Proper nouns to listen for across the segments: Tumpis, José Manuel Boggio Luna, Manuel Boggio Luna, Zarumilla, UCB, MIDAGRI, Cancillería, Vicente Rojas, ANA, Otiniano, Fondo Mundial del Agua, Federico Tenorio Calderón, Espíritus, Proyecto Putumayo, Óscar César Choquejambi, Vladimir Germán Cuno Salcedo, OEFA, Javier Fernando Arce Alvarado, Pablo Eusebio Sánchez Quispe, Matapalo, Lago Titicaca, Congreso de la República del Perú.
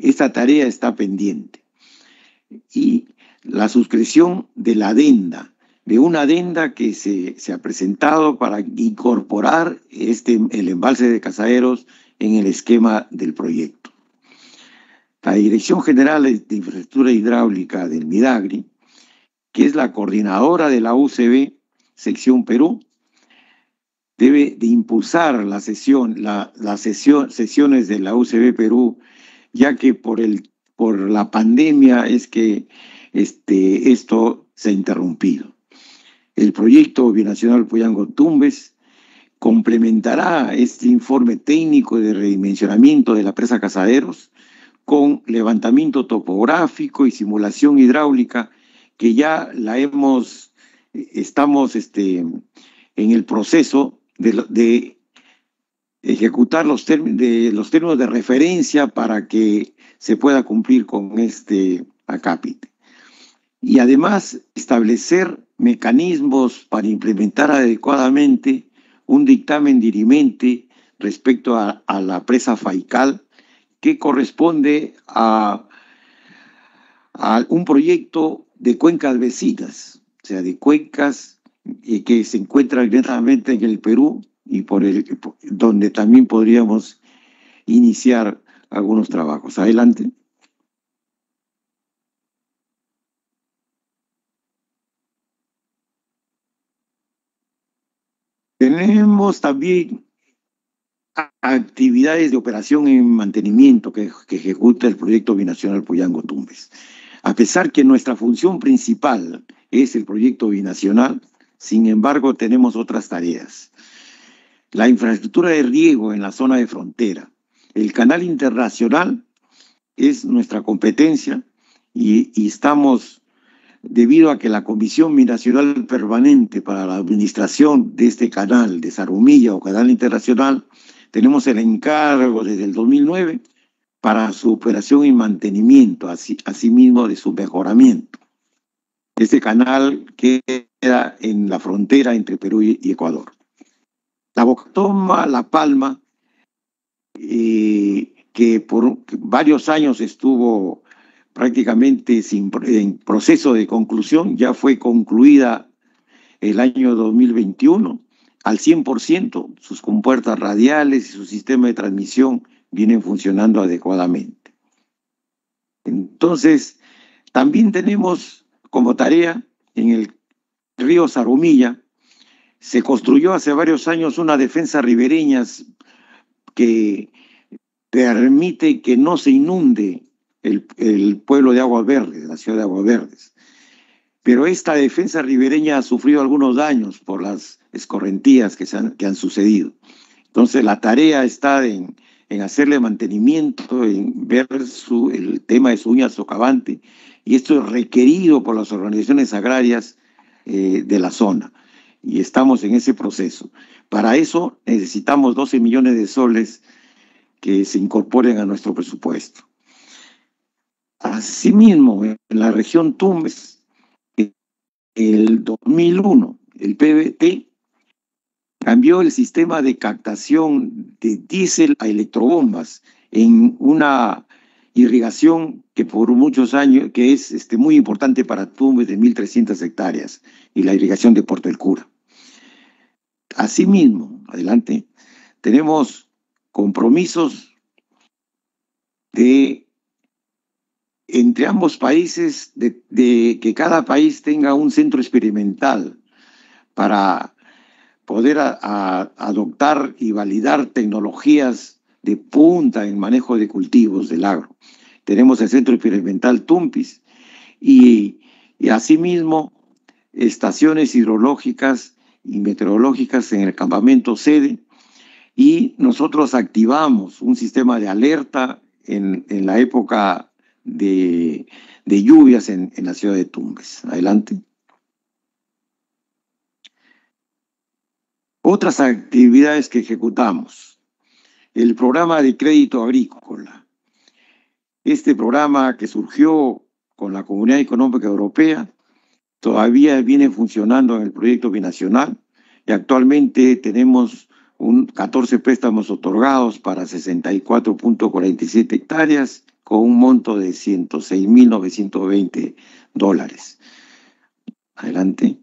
Esta tarea está pendiente. Y la suscripción de la adenda, de una adenda que se ha presentado para incorporar el embalse de Cazaderos en el esquema del proyecto. La Dirección General de Infraestructura Hidráulica del MIDAGRI, que es la coordinadora de la UCB, sección Perú, debe de impulsar las sesiones de la UCB Perú, ya que por la pandemia es que esto se ha interrumpido. El proyecto binacional Puyango-Tumbes complementará este informe técnico de redimensionamiento de la presa Cazaderos con levantamiento topográfico y simulación hidráulica que ya estamos en el proceso de ejecutar los términos de referencia para que se pueda cumplir con este acápite. Y además establecer mecanismos para implementar adecuadamente un dictamen dirimente respecto a la presa Faical, que corresponde a un proyecto de cuencas vecinas, o sea, de cuencas que se encuentran directamente en el Perú y donde también podríamos iniciar algunos trabajos. Adelante. Tenemos también actividades de operación en mantenimiento que ejecuta el proyecto binacional Puyango-Tumbes. A pesar que nuestra función principal es el proyecto binacional, sin embargo tenemos otras tareas. La infraestructura de riego en la zona de frontera. El canal internacional es nuestra competencia y estamos, debido a que la Comisión Binacional Permanente para la Administración de este canal de Zarumilla o canal internacional, tenemos el encargo desde el 2009 para su operación y mantenimiento, asimismo de su mejoramiento. Este canal queda en la frontera entre Perú y Ecuador. La Bocatoma, La Palma, que por varios años estuvo prácticamente en proceso de conclusión, ya fue concluida el año 2021 al 100%, sus compuertas radiales y su sistema de transmisión vienen funcionando adecuadamente. Entonces, también tenemos como tarea en el río Zarumilla, se construyó hace varios años una defensa ribereña que permite que no se inunde el pueblo de Aguas Verdes, la ciudad de Aguas Verdes. Pero esta defensa ribereña ha sufrido algunos daños por las escorrentías que han sucedido. Entonces la tarea está en hacerle mantenimiento, en ver el tema de su uña socavante, y esto es requerido por las organizaciones agrarias de la zona. Y estamos en ese proceso. Para eso necesitamos 12 millones de soles que se incorporen a nuestro presupuesto. Asimismo, en la región Tumbes, el 2001, el PBT cambió el sistema de captación de diésel a electrobombas en una irrigación que por muchos años, que es muy importante para Tumbes, de 1.300 hectáreas, y la irrigación de Puerto del Cura. Asimismo, adelante, tenemos compromisos entre ambos países, de que cada país tenga un centro experimental para poder adoptar y validar tecnologías de punta en manejo de cultivos del agro. Tenemos el centro experimental Tumpis y asimismo estaciones hidrológicas y meteorológicas en el campamento sede, y nosotros activamos un sistema de alerta en la época de lluvias en la ciudad de Tumbes. Adelante. Otras actividades que ejecutamos. El programa de crédito agrícola. Este programa que surgió con la Comunidad Económica Europea todavía viene funcionando en el proyecto binacional y actualmente tenemos 14 préstamos otorgados para 64.47 hectáreas con un monto de $106.920. Adelante.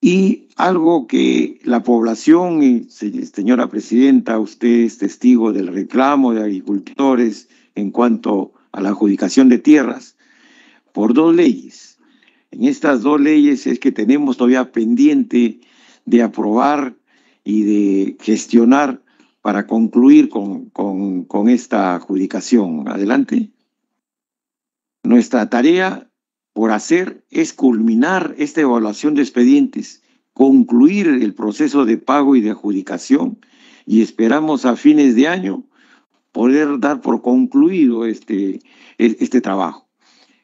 Y algo que la población, y señora presidenta, usted es testigo del reclamo de agricultores en cuanto a la adjudicación de tierras, por dos leyes. En estas dos leyes es que tenemos todavía pendiente de aprobar y de gestionar para concluir con esta adjudicación. Adelante. Nuestra tarea por hacer es culminar esta evaluación de expedientes, concluir el proceso de pago y de adjudicación, y esperamos a fines de año poder dar por concluido este trabajo.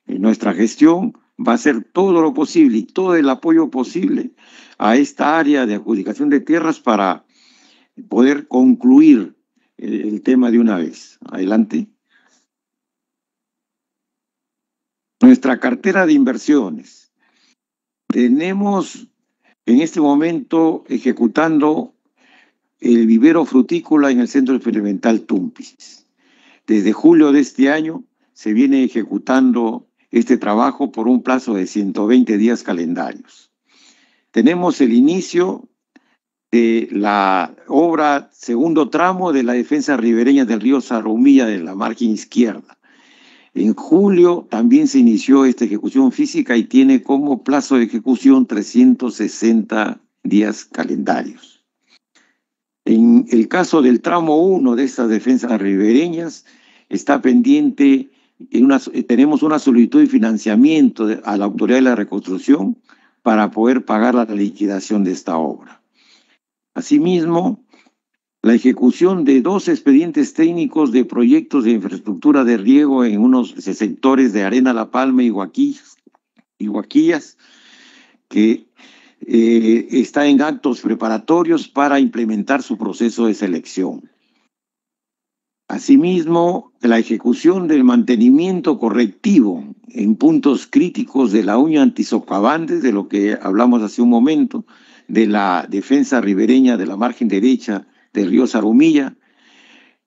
En nuestra gestión va a hacer todo lo posible y todo el apoyo posible a esta área de adjudicación de tierras para poder concluir el tema de una vez. Adelante. Nuestra cartera de inversiones. Tenemos en este momento ejecutando el vivero frutícola en el Centro Experimental Tumpis. Desde julio de este año se viene ejecutando este trabajo por un plazo de 120 días calendarios. Tenemos el inicio de la obra segundo tramo de la defensa ribereña del río Zarumilla de la margen izquierda. En julio también se inició esta ejecución física y tiene como plazo de ejecución 360 días calendarios. En el caso del tramo 1 de estas defensas ribereñas está pendiente, tenemos una solicitud de financiamiento a la Autoridad de la Reconstrucción para poder pagar la liquidación de esta obra. Asimismo, la ejecución de 2 expedientes técnicos de proyectos de infraestructura de riego en unos sectores de Arena La Palma y Huaquillas, que está en actos preparatorios para implementar su proceso de selección. Asimismo, la ejecución del mantenimiento correctivo en puntos críticos de la uña antisocavantes, de lo que hablamos hace un momento, de la defensa ribereña de la margen derecha del río Zarumilla,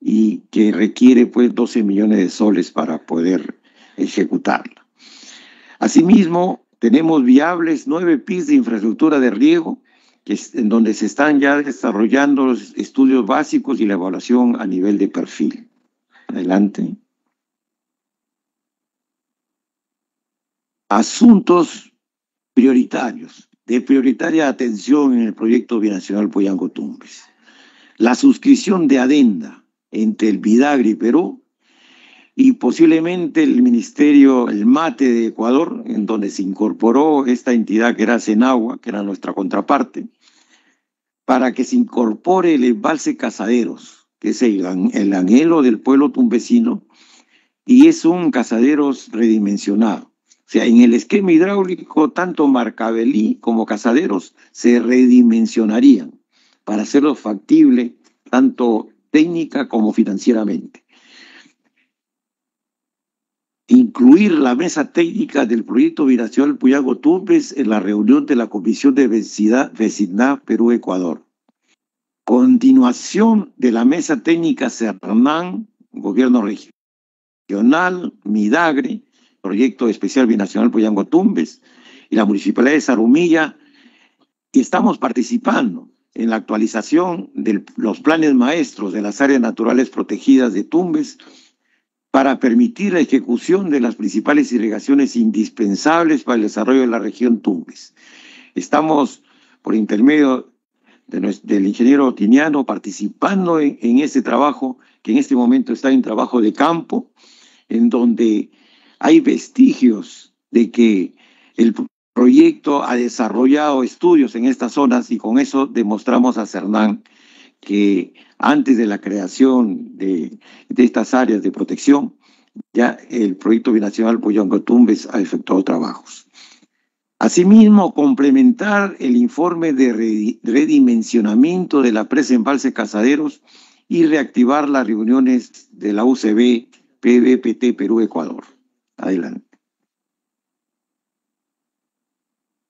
y que requiere pues 12 millones de soles para poder ejecutarla. Asimismo, tenemos viables 9 PIS de infraestructura de riego, en donde se están ya desarrollando los estudios básicos y la evaluación a nivel de perfil. Adelante. Asuntos prioritarios, de prioritaria atención en el proyecto binacional Puyango-Tumbes. La suscripción de adenda entre el MIDAGRI Perú y posiblemente el Ministerio, el MATE de Ecuador, en donde se incorporó esta entidad que era Senagua, que era nuestra contraparte, para que se incorpore el embalse Cazaderos, que es el anhelo del pueblo tumbesino, y es un Cazaderos redimensionado. O sea, en el esquema hidráulico, tanto Marcabelí como Cazaderos se redimensionarían para hacerlo factible tanto técnica como financieramente. Incluir la mesa técnica del proyecto binacional Puyango-Tumbes en la reunión de la Comisión de Vecindad Perú-Ecuador. Continuación de la mesa técnica CERNANP, Gobierno Regional, MIDAGRI, Proyecto Especial Binacional Puyango-Tumbes, y la Municipalidad de Zarumilla, y estamos participando en la actualización de los planes maestros de las áreas naturales protegidas de Tumbes para permitir la ejecución de las principales irrigaciones indispensables para el desarrollo de la región Tumbes. Estamos, por intermedio del ingeniero Otiniano, participando en este trabajo, que en este momento está en trabajo de campo, en donde hay vestigios de que el proyecto ha desarrollado estudios en estas zonas, y con eso demostramos a CERNANP que antes de la creación de estas áreas de protección, ya el proyecto binacional Puyango-Tumbes ha efectuado trabajos. Asimismo, complementar el informe de redimensionamiento de la presa embalse Cazaderos y reactivar las reuniones de la UCB, PBPT Perú-Ecuador. Adelante.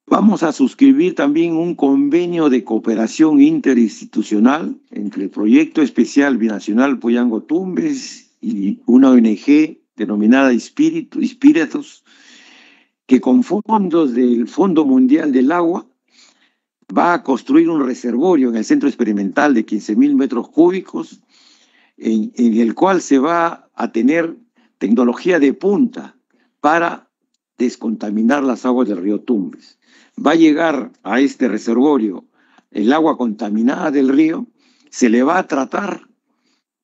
Vamos a suscribir también un convenio de cooperación interinstitucional entre el Proyecto Especial Binacional Puyango-Tumbes y una ONG denominada Espíritus, que con fondos del Fondo Mundial del Agua va a construir un reservorio en el centro experimental de 15.000 metros cúbicos, en el cual se va a tener tecnología de punta para descontaminar las aguas del río Tumbes. Va a llegar a este reservorio el agua contaminada del río, se le va a tratar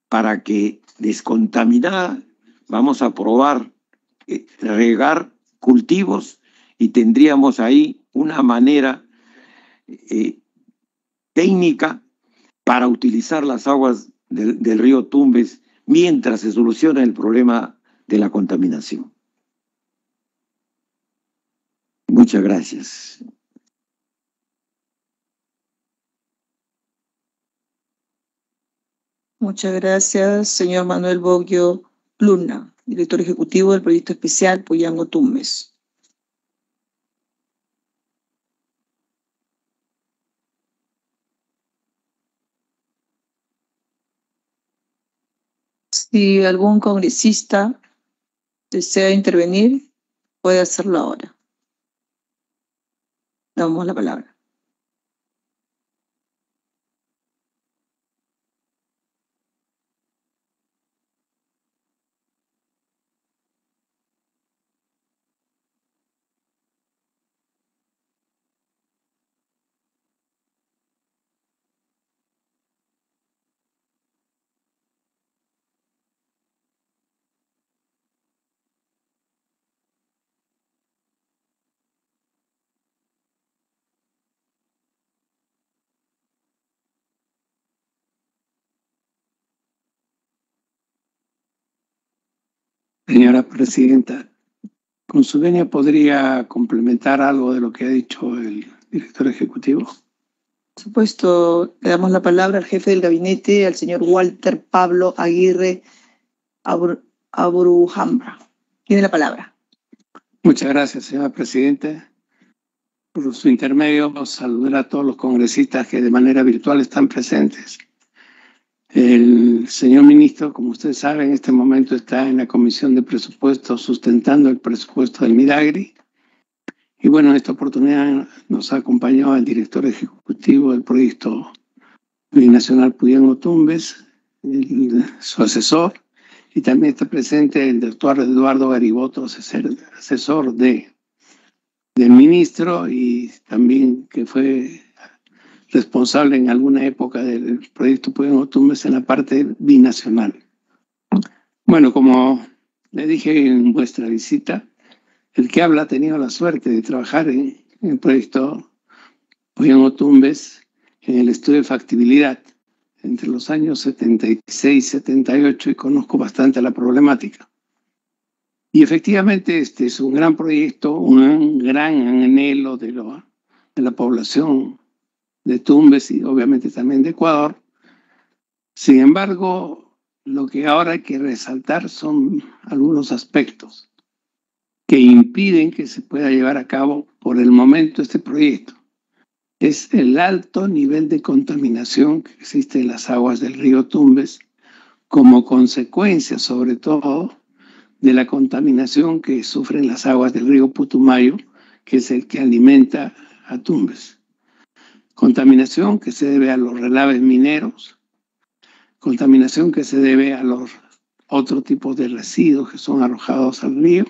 para que descontaminada vamos a probar regar cultivos y tendríamos ahí una manera técnica para utilizar las aguas del río Tumbes mientras se soluciona el problema de la contaminación. Muchas gracias. Muchas gracias, señor Manuel Boggio Luna, director ejecutivo del Proyecto Especial Puyango-Tumbes. Si algún congresista desea intervenir, puede hacerlo ahora. Damos la palabra. Señora Presidenta, ¿con su venia podría complementar algo de lo que ha dicho el director ejecutivo? Por supuesto, le damos la palabra al jefe del gabinete, al señor Walter Pablo Aguirre Abujamra. Tiene la palabra. Muchas gracias, señora Presidenta. Por su intermedio, saludar a todos los congresistas que de manera virtual están presentes. El señor ministro, como usted sabe, en este momento está en la Comisión de Presupuestos sustentando el presupuesto del MIDAGRI. Y bueno, en esta oportunidad nos ha acompañado el director ejecutivo del Proyecto Binacional Puyango-Tumbes, su asesor, y también está presente el doctor Eduardo Garibotto, asesor del ministro y también que fue responsable en alguna época del proyecto Puyango-Tumbes en la parte binacional. Bueno, como le dije en vuestra visita, el que habla ha tenido la suerte de trabajar en el proyecto Puyango-Tumbes en el estudio de factibilidad entre los años 76 y 78 y conozco bastante la problemática. Y efectivamente este es un gran proyecto, un gran anhelo de la población de Tumbes y obviamente también de Ecuador. Sin embargo, lo que ahora hay que resaltar son algunos aspectos que impiden que se pueda llevar a cabo por el momento este proyecto. Es el alto nivel de contaminación que existe en las aguas del río Tumbes como consecuencia, sobre todo, de la contaminación que sufren las aguas del río Putumayo, que es el que alimenta a Tumbes. Contaminación que se debe a los relaves mineros, contaminación que se debe a los otro tipo de residuos que son arrojados al río,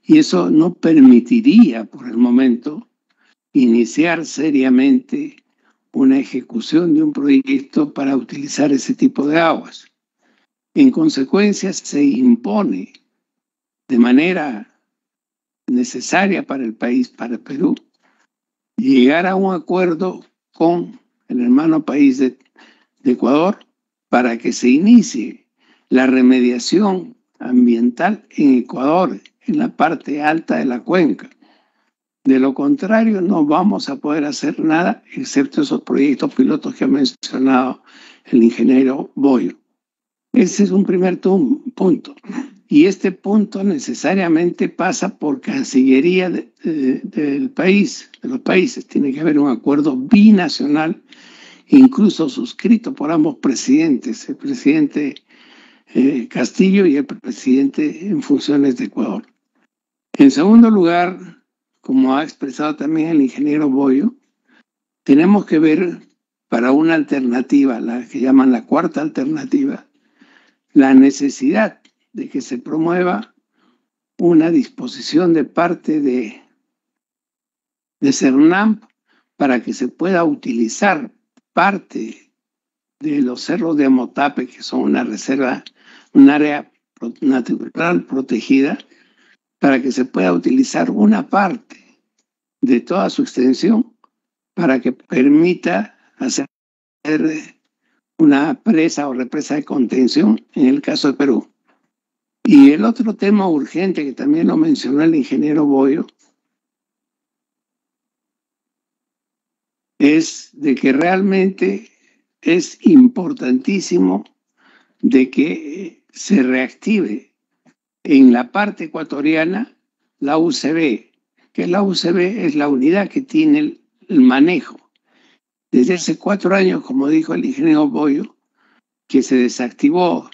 y eso no permitiría por el momento iniciar seriamente una ejecución de un proyecto para utilizar ese tipo de aguas. En consecuencia, se impone de manera necesaria para el país, para Perú, llegar a un acuerdo con el hermano país de Ecuador para que se inicie la remediación ambiental en Ecuador, en la parte alta de la cuenca. De lo contrario, no vamos a poder hacer nada, excepto esos proyectos pilotos que ha mencionado el ingeniero Boggio. Ese es un primer punto. Y este punto necesariamente pasa por Cancillería del país, de los países. Tiene que haber un acuerdo binacional, incluso suscrito por ambos presidentes, el presidente Castillo y el presidente en funciones de Ecuador. En segundo lugar, como ha expresado también el ingeniero Boggio, tenemos que ver para una alternativa, la que llaman la cuarta alternativa, la necesidad de que se promueva una disposición de parte de SERNANP para que se pueda utilizar parte de los cerros de Amotape, que son una reserva, un área natural protegida, para que se pueda utilizar una parte de toda su extensión para que permita hacer una presa o represa de contención en el caso de Perú. Y el otro tema urgente que también lo mencionó el ingeniero Boggio es de que realmente es importantísimo de que se reactive en la parte ecuatoriana la UCB, que la UCB es la unidad que tiene el manejo. Desde hace 4 años, como dijo el ingeniero Boggio, que se desactivó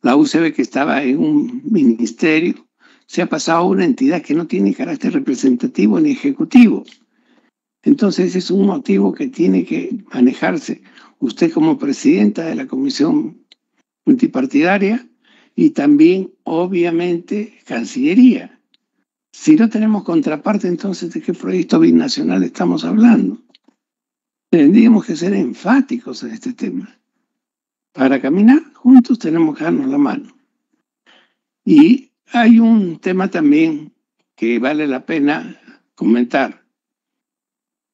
la UCB, que estaba en un ministerio, se ha pasado a una entidad que no tiene carácter representativo ni ejecutivo. Entonces es un motivo que tiene que manejarse usted como presidenta de la Comisión Multipartidaria y también, obviamente, Cancillería. Si no tenemos contraparte, entonces, ¿de qué proyecto binacional estamos hablando? Tendríamos que ser enfáticos en este tema. Para caminar juntos tenemos que darnos la mano. Y hay un tema también que vale la pena comentar.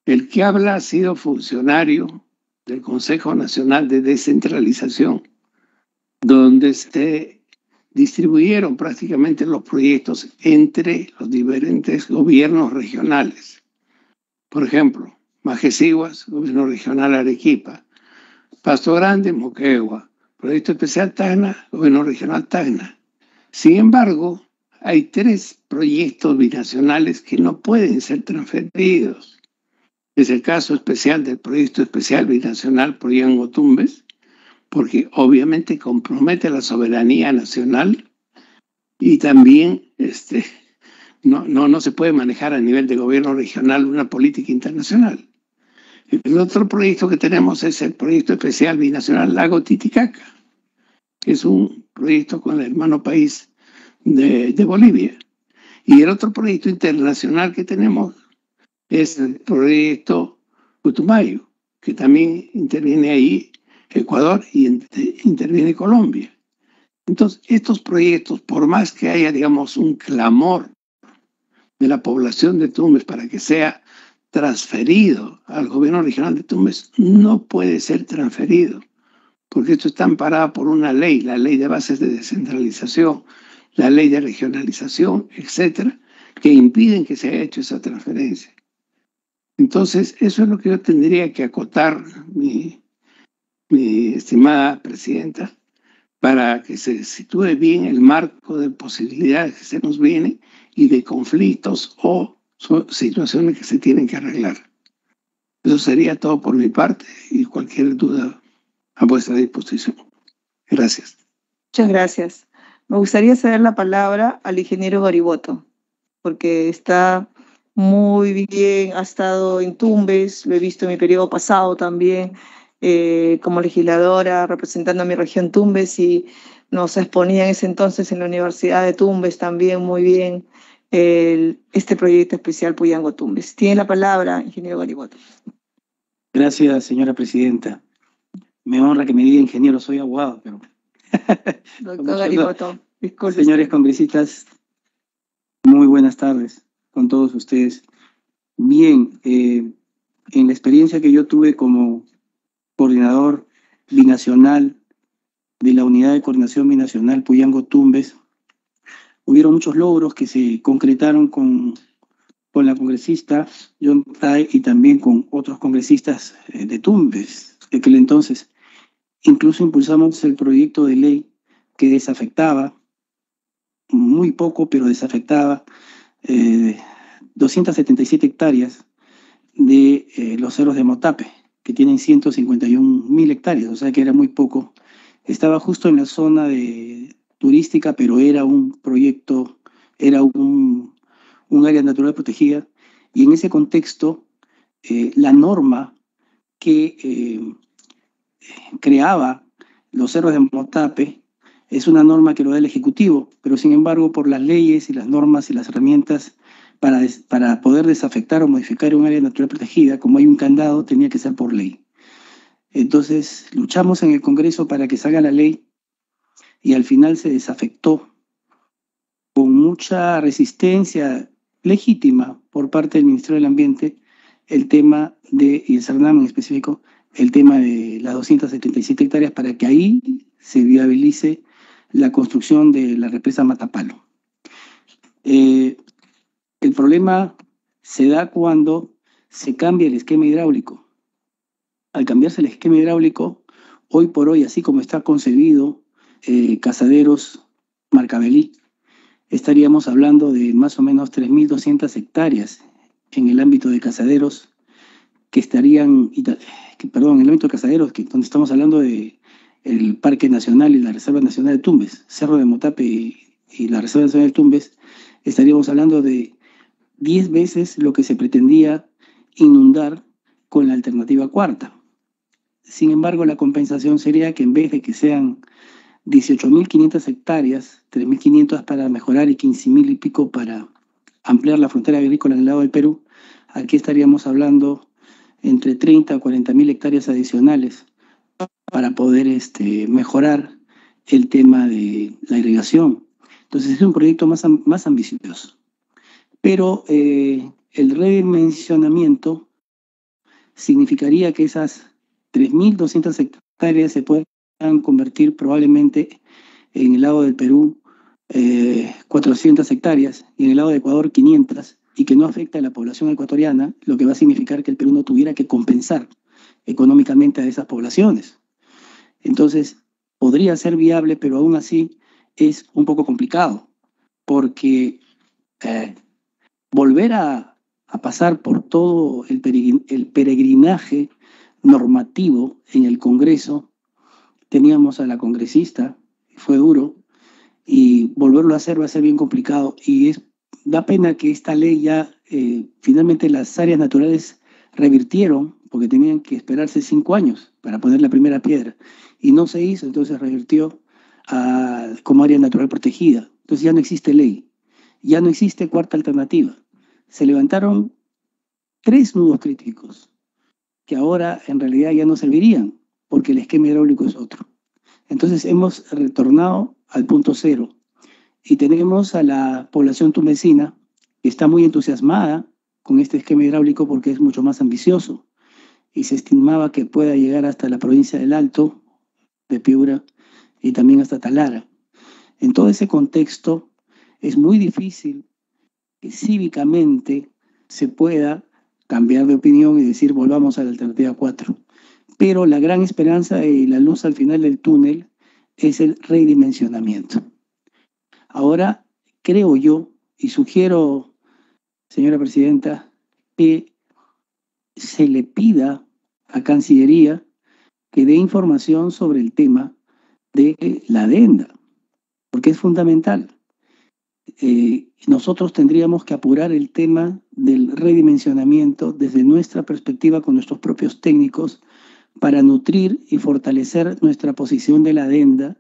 El que habla ha sido funcionario del Consejo Nacional de Descentralización, donde se distribuyeron prácticamente los proyectos entre los diferentes gobiernos regionales. Por ejemplo, Majesiguas, Gobierno Regional Arequipa; Pasto Grande, Moquegua; Proyecto Especial Tacna, Gobierno Regional Tacna. Sin embargo, hay 3 proyectos binacionales que no pueden ser transferidos. Es el caso especial del Proyecto Especial Binacional Puyango-Tumbes, porque obviamente compromete la soberanía nacional y también no se puede manejar a nivel de gobierno regional una política internacional. El otro proyecto que tenemos es el Proyecto Especial Binacional Lago Titicaca, que es un proyecto con el hermano país de Bolivia. Y el otro proyecto internacional que tenemos es el proyecto Putumayo, que también interviene ahí Ecuador y interviene Colombia. Entonces, estos proyectos, por más que haya, digamos, un clamor de la población de Tumbes para que sea transferido al gobierno regional de Tumbes, no puede ser transferido, porque esto está amparado por una ley, la ley de bases de descentralización, la ley de regionalización, etcétera, que impiden que se haya hecho esa transferencia. Entonces, eso es lo que yo tendría que acotar, mi estimada presidenta, para que se sitúe bien el marco de posibilidades que se nos viene y de conflictos o situaciones que se tienen que arreglar. Eso sería todo por mi parte y cualquier duda a vuestra disposición. Gracias. Muchas gracias. Me gustaría ceder la palabra al ingeniero Garibotto, porque está muy bien, ha estado en Tumbes, lo he visto en mi periodo pasado también, como legisladora, representando a mi región Tumbes, y nos exponía en ese entonces en la Universidad de Tumbes también muy bien este proyecto especial Puyango-Tumbes. Tiene la palabra, ingeniero Garibotto. Gracias, señora presidenta. Me honra que me diga ingeniero, soy abogado, pero... Doctor Garibotto, disculpe. Señores congresistas, muy buenas tardes con todos ustedes. Bien, en la experiencia que yo tuve como coordinador binacional de la Unidad de Coordinación Binacional Puyango-Tumbes, hubieron muchos logros que se concretaron con la congresista John Tay y también con otros congresistas de Tumbes de aquel entonces. Incluso impulsamos el proyecto de ley que desafectaba, muy poco, pero desafectaba 277 hectáreas de los cerros de Amotape, que tienen 151.000 hectáreas, o sea que era muy poco Estaba justo en la zona turística, pero era un proyecto, era un área natural protegida, y en ese contexto la norma que creaba los cerros de Amotape es una norma que lo da el Ejecutivo, pero sin embargo por las leyes y las normas y las herramientas para poder desafectar o modificar un área natural protegida, como hay un candado, tenía que ser por ley. Entonces luchamos en el Congreso para que salga la ley y al final se desafectó con mucha resistencia legítima por parte del Ministerio del Ambiente el tema de, y el SERNANP en específico, el tema de las 277 hectáreas para que ahí se viabilice la construcción de la represa Matapalo. El problema se da cuando se cambia el esquema hidráulico. Al cambiarse el esquema hidráulico, hoy por hoy, así como está concebido Cazaderos, Marcabelí, estaríamos hablando de más o menos 3.200 hectáreas en el ámbito de Cazaderos, que estarían, perdón, en el ámbito de Cazaderos, donde estamos hablando de el Parque Nacional y la Reserva Nacional de Tumbes, Cerro de Amotape y la Reserva Nacional de Tumbes, estaríamos hablando de 10 veces lo que se pretendía inundar con la alternativa cuarta. Sin embargo, la compensación sería que en vez de que sean 18.500 hectáreas, 3.500 para mejorar y 15.000 y pico para ampliar la frontera agrícola en el lado del Perú, aquí estaríamos hablando entre 30 a 40.000 hectáreas adicionales para poder mejorar el tema de la irrigación. Entonces es un proyecto más ambicioso. Pero el redimensionamiento significaría que esas 3.200 hectáreas se pueden convertir probablemente en el lado del Perú 400 hectáreas y en el lado de Ecuador 500, y que no afecta a la población ecuatoriana, lo que va a significar que el Perú no tuviera que compensar económicamente a esas poblaciones. Entonces, podría ser viable, pero aún así es un poco complicado, porque volver a pasar por todo el peregrinaje normativo en el Congreso, teníamos a la congresista, fue duro, y volverlo a hacer va a ser bien complicado, y da pena que esta ley ya, finalmente las áreas naturales revirtieron, porque tenían que esperarse 5 años para poner la primera piedra, y no se hizo, entonces revirtió como área natural protegida. Entonces ya no existe ley, ya no existe cuarta alternativa. Se levantaron 3 nudos críticos, que ahora en realidad ya no servirían, porque el esquema hidráulico es otro. Entonces hemos retornado al punto cero, y tenemos a la población tumbesina que está muy entusiasmada con este esquema hidráulico porque es mucho más ambicioso, y se estimaba que pueda llegar hasta la provincia del Alto, de Piura, y también hasta Talara. En todo ese contexto es muy difícil que cívicamente se pueda cambiar de opinión y decir volvamos a la alternativa 4. Pero la gran esperanza y la luz al final del túnel es el redimensionamiento. Ahora creo yo y sugiero, señora Presidenta, que se le pida a Cancillería que dé información sobre el tema de la adenda, porque es fundamental. Nosotros tendríamos que apurar el tema del redimensionamiento desde nuestra perspectiva con nuestros propios técnicos para nutrir y fortalecer nuestra posición de la adenda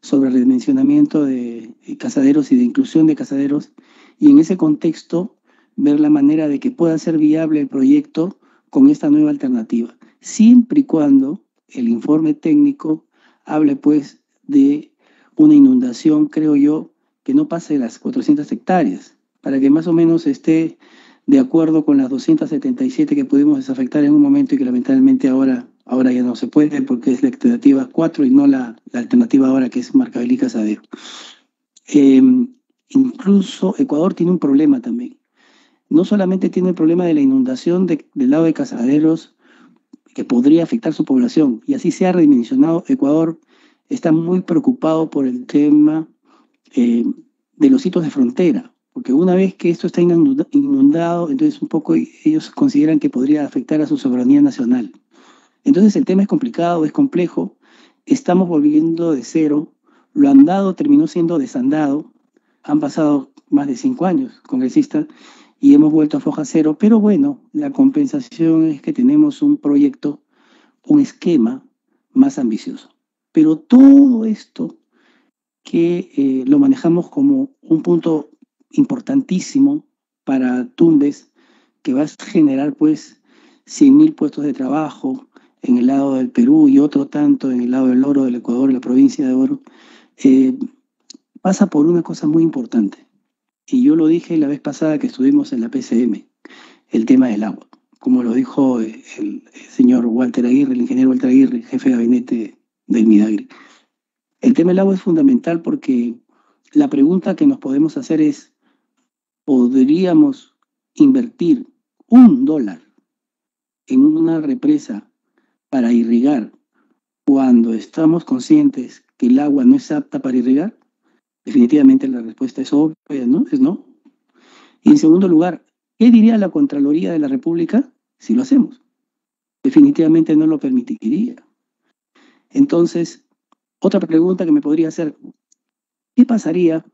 sobre el redimensionamiento de Cazaderos y de inclusión de Cazaderos, y en ese contexto ver la manera de que pueda ser viable el proyecto con esta nueva alternativa, siempre y cuando el informe técnico hable pues de una inundación, creo yo, que no pase las 400 hectáreas, para que más o menos esté de acuerdo con las 277 que pudimos desafectar en un momento y que lamentablemente ahora ya no se puede porque es la alternativa 4 y no la alternativa ahora que es Marcabelí Cazaderos. Incluso Ecuador tiene un problema también. No solamente tiene el problema de la inundación del lado de Cazaderos que podría afectar su población, y así se ha redimensionado, Ecuador está muy preocupado por el tema de los hitos de frontera, porque una vez que esto está inundado, entonces un poco ellos consideran que podría afectar a su soberanía nacional. Entonces el tema es complicado, es complejo, estamos volviendo de cero. Lo andado terminó siendo desandado. Han pasado más de 5 años, congresistas, y hemos vuelto a foja cero. Pero bueno, la compensación es que tenemos un proyecto, un esquema más ambicioso. Pero todo esto que lo manejamos como un punto importantísimo para Tumbes, que va a generar pues 100.000 puestos de trabajo en el lado del Perú y otro tanto en el lado del Oro, del Ecuador, la provincia de Oro, pasa por una cosa muy importante. Y yo lo dije la vez pasada que estuvimos en la PCM, el tema del agua. Como lo dijo el señor Walter Aguirre, el ingeniero Walter Aguirre, jefe de gabinete del MIDAGRI. El tema del agua es fundamental porque la pregunta que nos podemos hacer es, ¿podríamos invertir $1 en una represa para irrigar cuando estamos conscientes que el agua no es apta para irrigar? Definitivamente la respuesta es obvia, ¿no? Es no. Y en segundo lugar, ¿qué diría la Contraloría de la República si lo hacemos? Definitivamente no lo permitiría. Entonces, otra pregunta que me podría hacer, ¿qué pasaría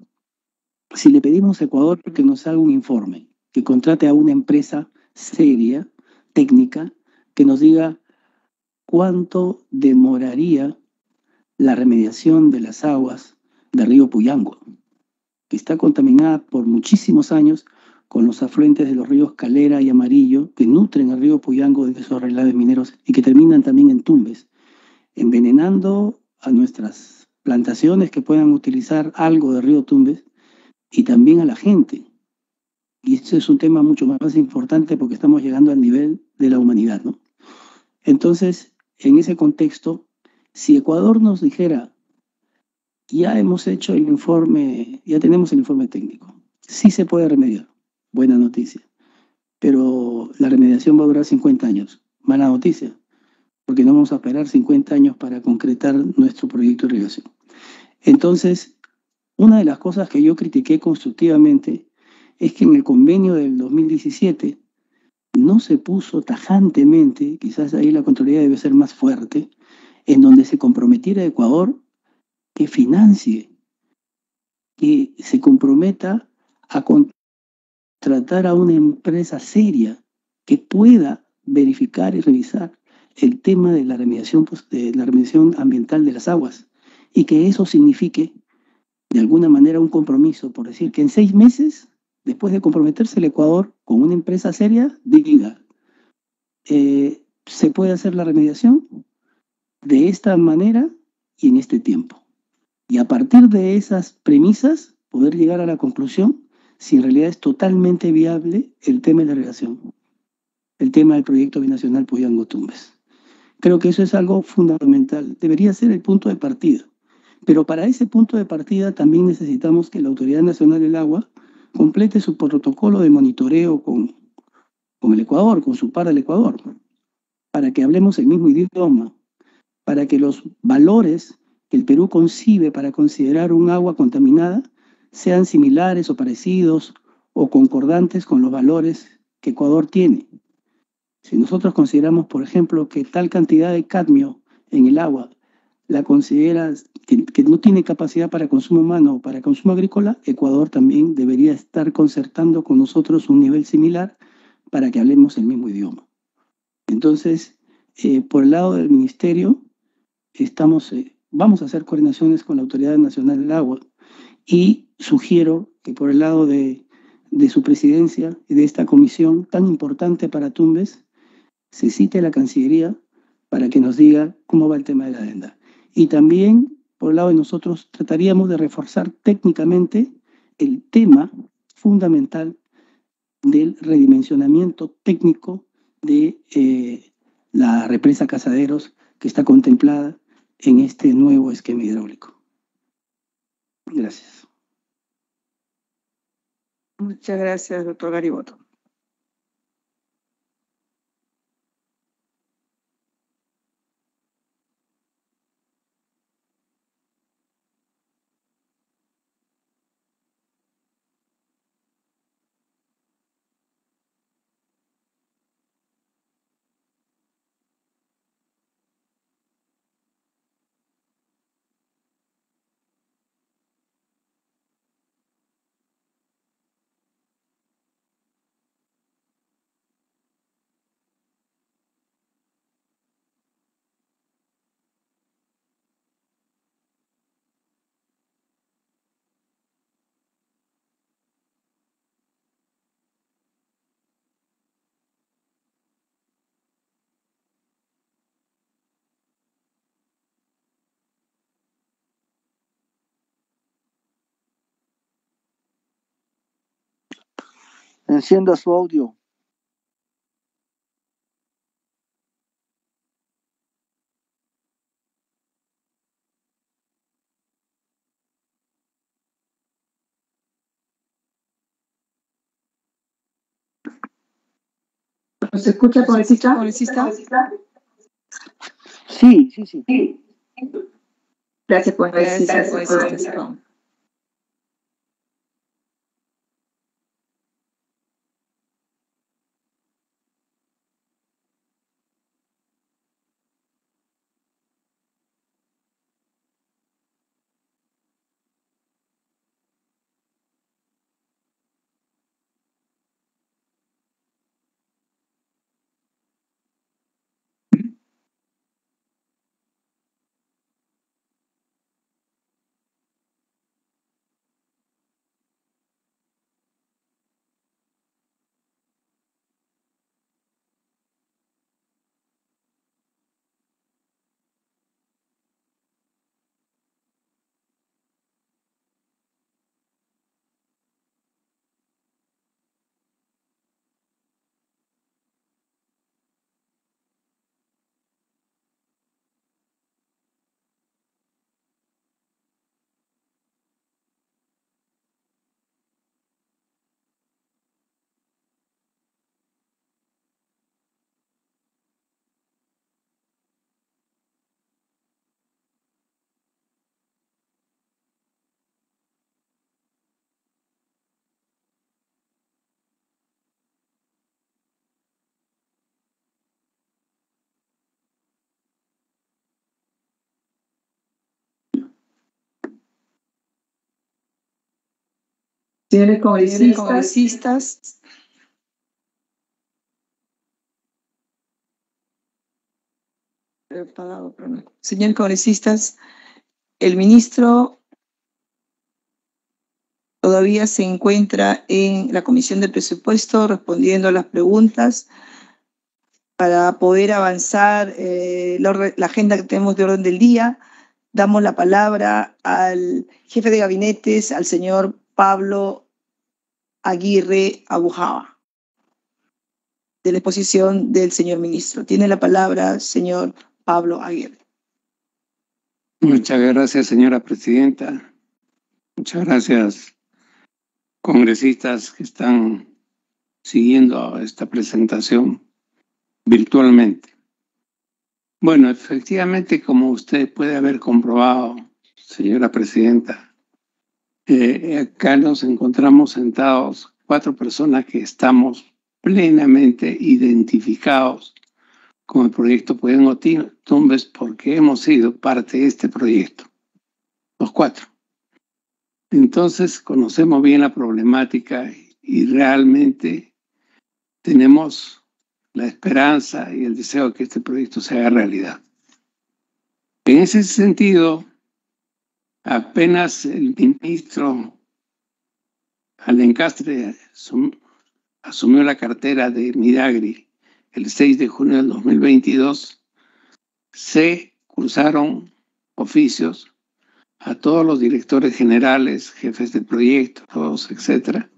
si le pedimos a Ecuador que nos haga un informe, que contrate a una empresa seria, técnica, que nos diga cuánto demoraría la remediación de las aguas del río Puyango, que está contaminada por muchísimos años con los afluentes de los ríos Calera y Amarillo, que nutren al río Puyango desde esos relaves mineros y que terminan también en Tumbes, envenenando a nuestras plantaciones que puedan utilizar algo del río Tumbes y también a la gente? Y esto es un tema mucho más importante porque estamos llegando al nivel de la humanidad, ¿no? Entonces, en ese contexto, si Ecuador nos dijera, ya hemos hecho el informe, ya tenemos el informe técnico, sí se puede remediar, buena noticia, pero la remediación va a durar 50 años, mala noticia, porque no vamos a esperar 50 años para concretar nuestro proyecto de irrigación. Entonces, una de las cosas que yo critiqué constructivamente es que en el convenio del 2017 no se puso tajantemente, quizás ahí la Contraloría debe ser más fuerte, en donde se comprometiera a Ecuador que financie, que se comprometa a contratar a una empresa seria que pueda verificar y revisar el tema de la remediación, pues, de la remediación ambiental de las aguas, y que eso signifique de alguna manera un compromiso, por decir que en 6 meses, después de comprometerse el Ecuador con una empresa seria, diga, se puede hacer la remediación de esta manera y en este tiempo. Y a partir de esas premisas, poder llegar a la conclusión si en realidad es totalmente viable el tema de la irrigación, el tema del proyecto binacional Puyango-Tumbes. Creo que eso es algo fundamental, debería ser el punto de partida. Pero para ese punto de partida también necesitamos que la Autoridad Nacional del Agua complete su protocolo de monitoreo con el Ecuador, con su par del Ecuador, para que hablemos el mismo idioma, para que los valores que el Perú concibe para considerar un agua contaminada sean similares o parecidos o concordantes con los valores que Ecuador tiene. Si nosotros consideramos, por ejemplo, que tal cantidad de cadmio en el agua la considera que no tiene capacidad para consumo humano o para consumo agrícola, Ecuador también debería estar concertando con nosotros un nivel similar para que hablemos el mismo idioma. Entonces, por el lado del Ministerio, vamos a hacer coordinaciones con la Autoridad Nacional del Agua y sugiero que por el lado de su presidencia y de esta comisión tan importante para Tumbes, se cite a la Cancillería para que nos diga cómo va el tema de la adenda. Y también, por el lado de nosotros, trataríamos de reforzar técnicamente el tema fundamental del redimensionamiento técnico de la represa Cazaderos, que está contemplada en este nuevo esquema hidráulico. Gracias. Muchas gracias, doctor Garibotto. Encienda su audio. ¿Se escucha, congresista? Sí, sí, sí, sí. Gracias, congresista. Señores congresistas, señor congresistas, el ministro todavía se encuentra en la Comisión de Presupuesto respondiendo a las preguntas para poder avanzar la agenda que tenemos de orden del día. Damos la palabra al jefe de gabinetes, al señor Pablo Aguirre Abujamra, de la exposición del señor ministro. Tiene la palabra, señor Pablo Aguirre. Muchas gracias, señora presidenta. Muchas gracias, congresistas que están siguiendo esta presentación virtualmente. Bueno, efectivamente, como usted puede haber comprobado, señora presidenta, acá nos encontramos sentados cuatro personas que estamos plenamente identificados con el proyecto Puyango-Tumbes porque hemos sido parte de este proyecto, los cuatro. Entonces conocemos bien la problemática y realmente tenemos la esperanza y el deseo de que este proyecto se haga realidad. En ese sentido, apenas el ministro Alencastre asumió la cartera de MIDAGRI el 6 de junio del 2022, se cursaron oficios a todos los directores generales, jefes de proyectos, etcétera,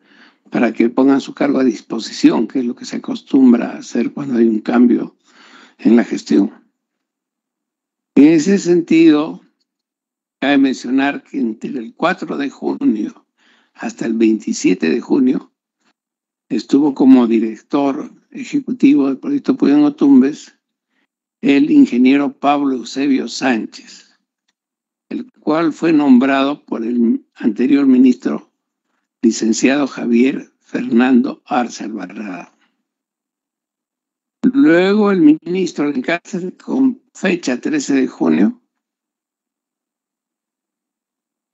para que pongan su cargo a disposición, que es lo que se acostumbra a hacer cuando hay un cambio en la gestión. En ese sentido, cabe mencionar que entre el 4 de junio hasta el 27 de junio estuvo como director ejecutivo del proyecto Puyango-Tumbes el ingeniero Pablo Eusebio Sánchez, el cual fue nombrado por el anterior ministro, licenciado Javier Fernando Arce Alvarado. Luego el ministro Alencastre, con fecha 13 de junio,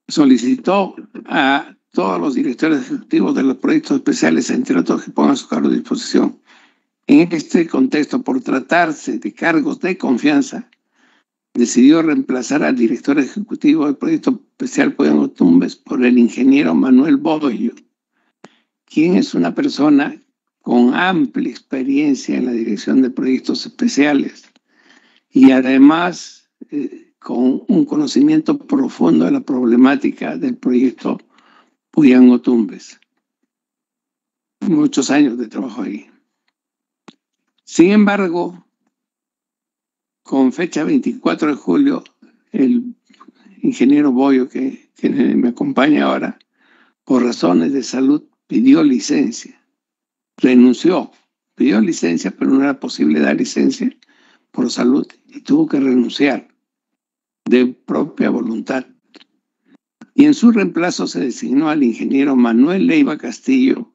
solicitó a todos los directores ejecutivos de los proyectos especiales, entre otros, que pongan su cargo a disposición. En este contexto, por tratarse de cargos de confianza, decidió reemplazar al director ejecutivo del proyecto especial Puyango-Tumbes por el ingeniero Manuel Boggio, quien es una persona con amplia experiencia en la dirección de proyectos especiales y además con un conocimiento profundo de la problemática del proyecto Puyango-Tumbes. muchos años de trabajo ahí. Sin embargo, con fecha 24 de julio, el ingeniero Boggio, que me acompaña ahora, por razones de salud, pidió licencia. Renunció. Pidió licencia, pero no era posible dar licencia por salud y tuvo que renunciar de propia voluntad. Y en su reemplazo se designó al ingeniero Manuel Leiva Castillo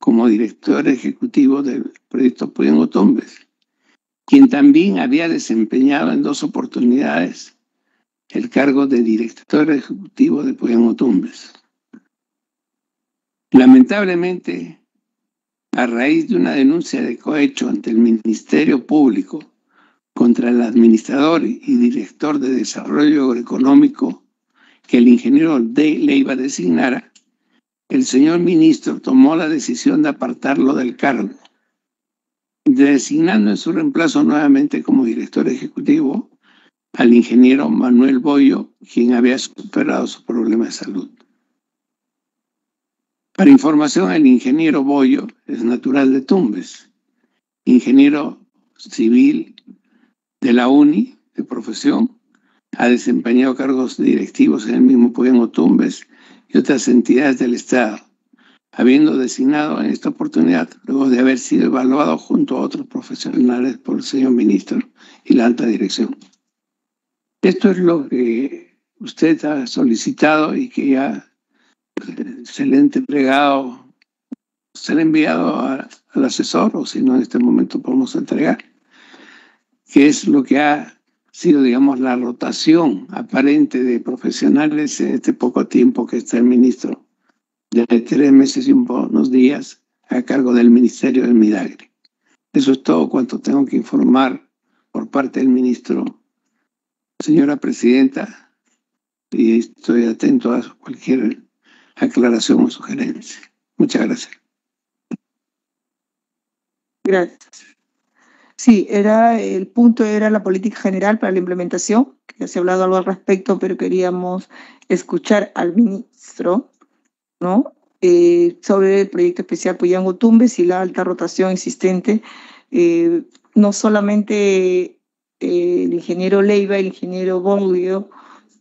como director ejecutivo del proyecto Puyango-Tumbes, quien también había desempeñado en dos oportunidades el cargo de director ejecutivo de Puyango-Tumbes. Lamentablemente, a raíz de una denuncia de cohecho ante el Ministerio Público contra el administrador y director de desarrollo agroeconómico que el ingeniero Leiva designara, el señor ministro tomó la decisión de apartarlo del cargo, designando en su reemplazo nuevamente como director ejecutivo al ingeniero Manuel Boggio, quien había superado su problema de salud. Para información, el ingeniero Boggio es natural de Tumbes, ingeniero civil de la UNI de profesión, ha desempeñado cargos directivos en el mismo Puyango-Tumbes y otras entidades del Estado, habiendo designado en esta oportunidad, luego de haber sido evaluado junto a otros profesionales por el señor ministro y la alta dirección. Esto es lo que usted ha solicitado y que ya se le ha entregado, se le ha enviado al asesor, o si no en este momento podemos entregar, que es lo que ha sido, digamos, la rotación aparente de profesionales en este poco tiempo que está el ministro, de 3 meses y unos días a cargo del Ministerio del MIDAGRI. Eso es todo cuanto tengo que informar por parte del ministro. Señora Presidenta, y estoy atento a cualquier aclaración o sugerencia. Muchas gracias. Gracias. Sí, el punto era la política general para la implementación, que ya se ha hablado algo al respecto, pero queríamos escuchar al ministro, ¿no? Sobre el proyecto especial Puyango-Tumbes y la alta rotación existente, no solamente el ingeniero Leiva y el ingeniero Boggio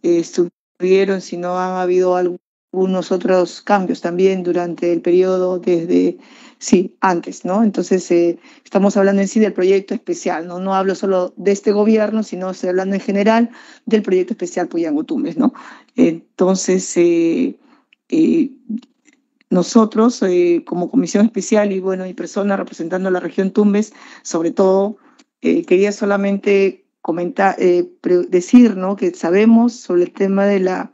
estuvieron, sino han habido algunos otros cambios también durante el periodo desde, sí, antes, ¿no? Entonces, estamos hablando en sí del proyecto especial, ¿no? No hablo solo de este gobierno, sino estoy hablando en general del proyecto especial Puyango-Tumbes, ¿no? Entonces, nosotros, como comisión especial y, bueno, mi persona representando la región Tumbes, sobre todo, quería solamente comentar, decir, ¿no?, que sabemos sobre el tema de la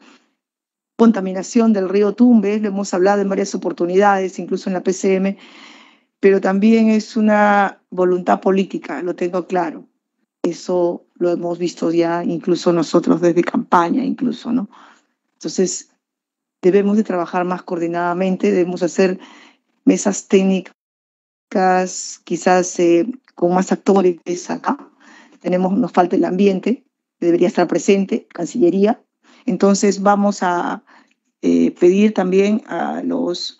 contaminación del río Tumbes, lo hemos hablado en varias oportunidades, incluso en la PCM, pero también es una voluntad política, lo tengo claro. Eso lo hemos visto ya incluso nosotros desde campaña, incluso, ¿no? Entonces, debemos de trabajar más coordinadamente, debemos hacer mesas técnicas, quizás con más actores acá. Nos falta el ambiente, que debería estar presente, Cancillería. Entonces vamos a pedir también a los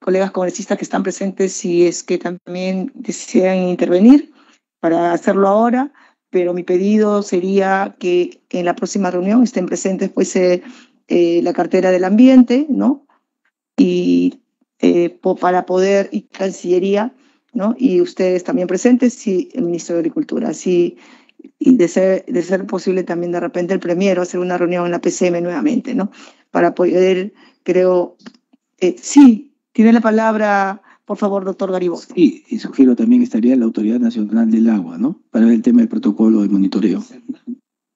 colegas congresistas que están presentes si es que también desean intervenir para hacerlo ahora, pero mi pedido sería que en la próxima reunión estén presentes pues la cartera del ambiente, ¿no? Y para poder, y Cancillería, ¿no? Y ustedes también presentes y el Ministro de Agricultura. Así, y de ser posible también de repente el Premier, hacer una reunión en la PCM nuevamente, ¿no? Para poder, creo, sí, tiene la palabra, por favor, doctor Garibotto. Sí, y sugiero también estaría la Autoridad Nacional del Agua, ¿no? Para ver el tema del protocolo de monitoreo.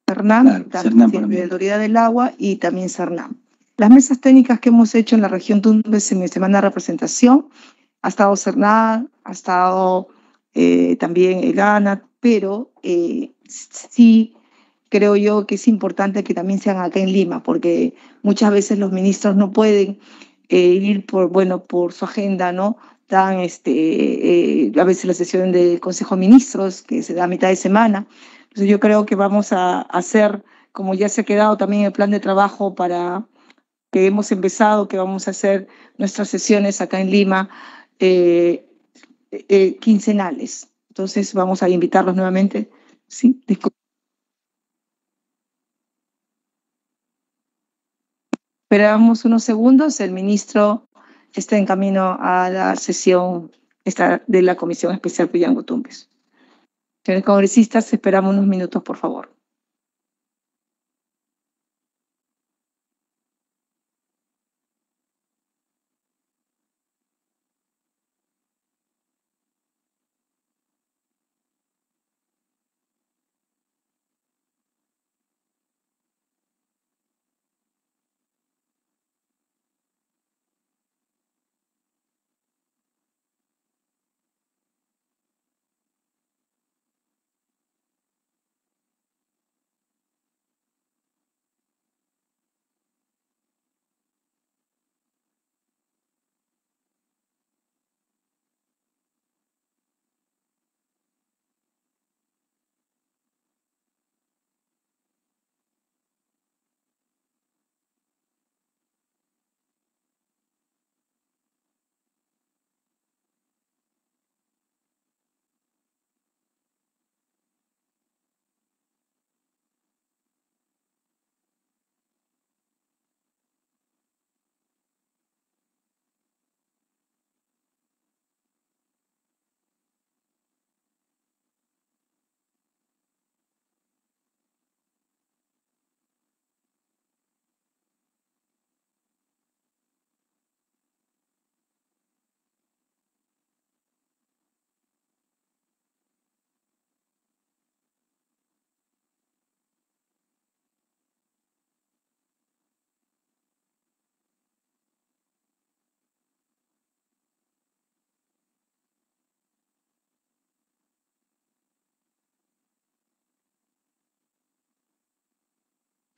SERNANP, claro, la Autoridad del Agua y también SERNANP. Las mesas técnicas que hemos hecho en la región Tumbes en mi semana de representación, ha estado SERNANP, ha estado también el ANA, pero sí creo yo que es importante que también sean acá en Lima, porque muchas veces los ministros no pueden ir por su agenda, ¿no? Dan a veces la sesión del Consejo de Ministros, que se da a mitad de semana. Entonces yo creo que vamos a hacer, como ya se ha quedado también el plan de trabajo para que hemos empezado, que vamos a hacer nuestras sesiones acá en Lima, quincenales. Entonces vamos a invitarlos nuevamente. Sí, disculpen. Esperamos unos segundos, el ministro está en camino a la sesión de la Comisión Especial Puyango-Tumbes. Señores congresistas, esperamos unos minutos, por favor.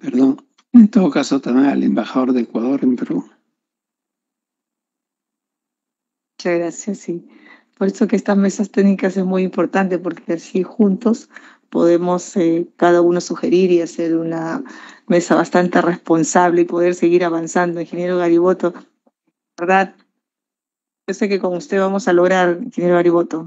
Perdón, en todo caso también al embajador de Ecuador en Perú. Muchas gracias, sí. Por eso que estas mesas técnicas es muy importante, porque así juntos podemos cada uno sugerir y hacer una mesa bastante responsable y poder seguir avanzando. Ingeniero Garibotto, ¿verdad? Yo sé que con usted vamos a lograr, ingeniero Garibotto.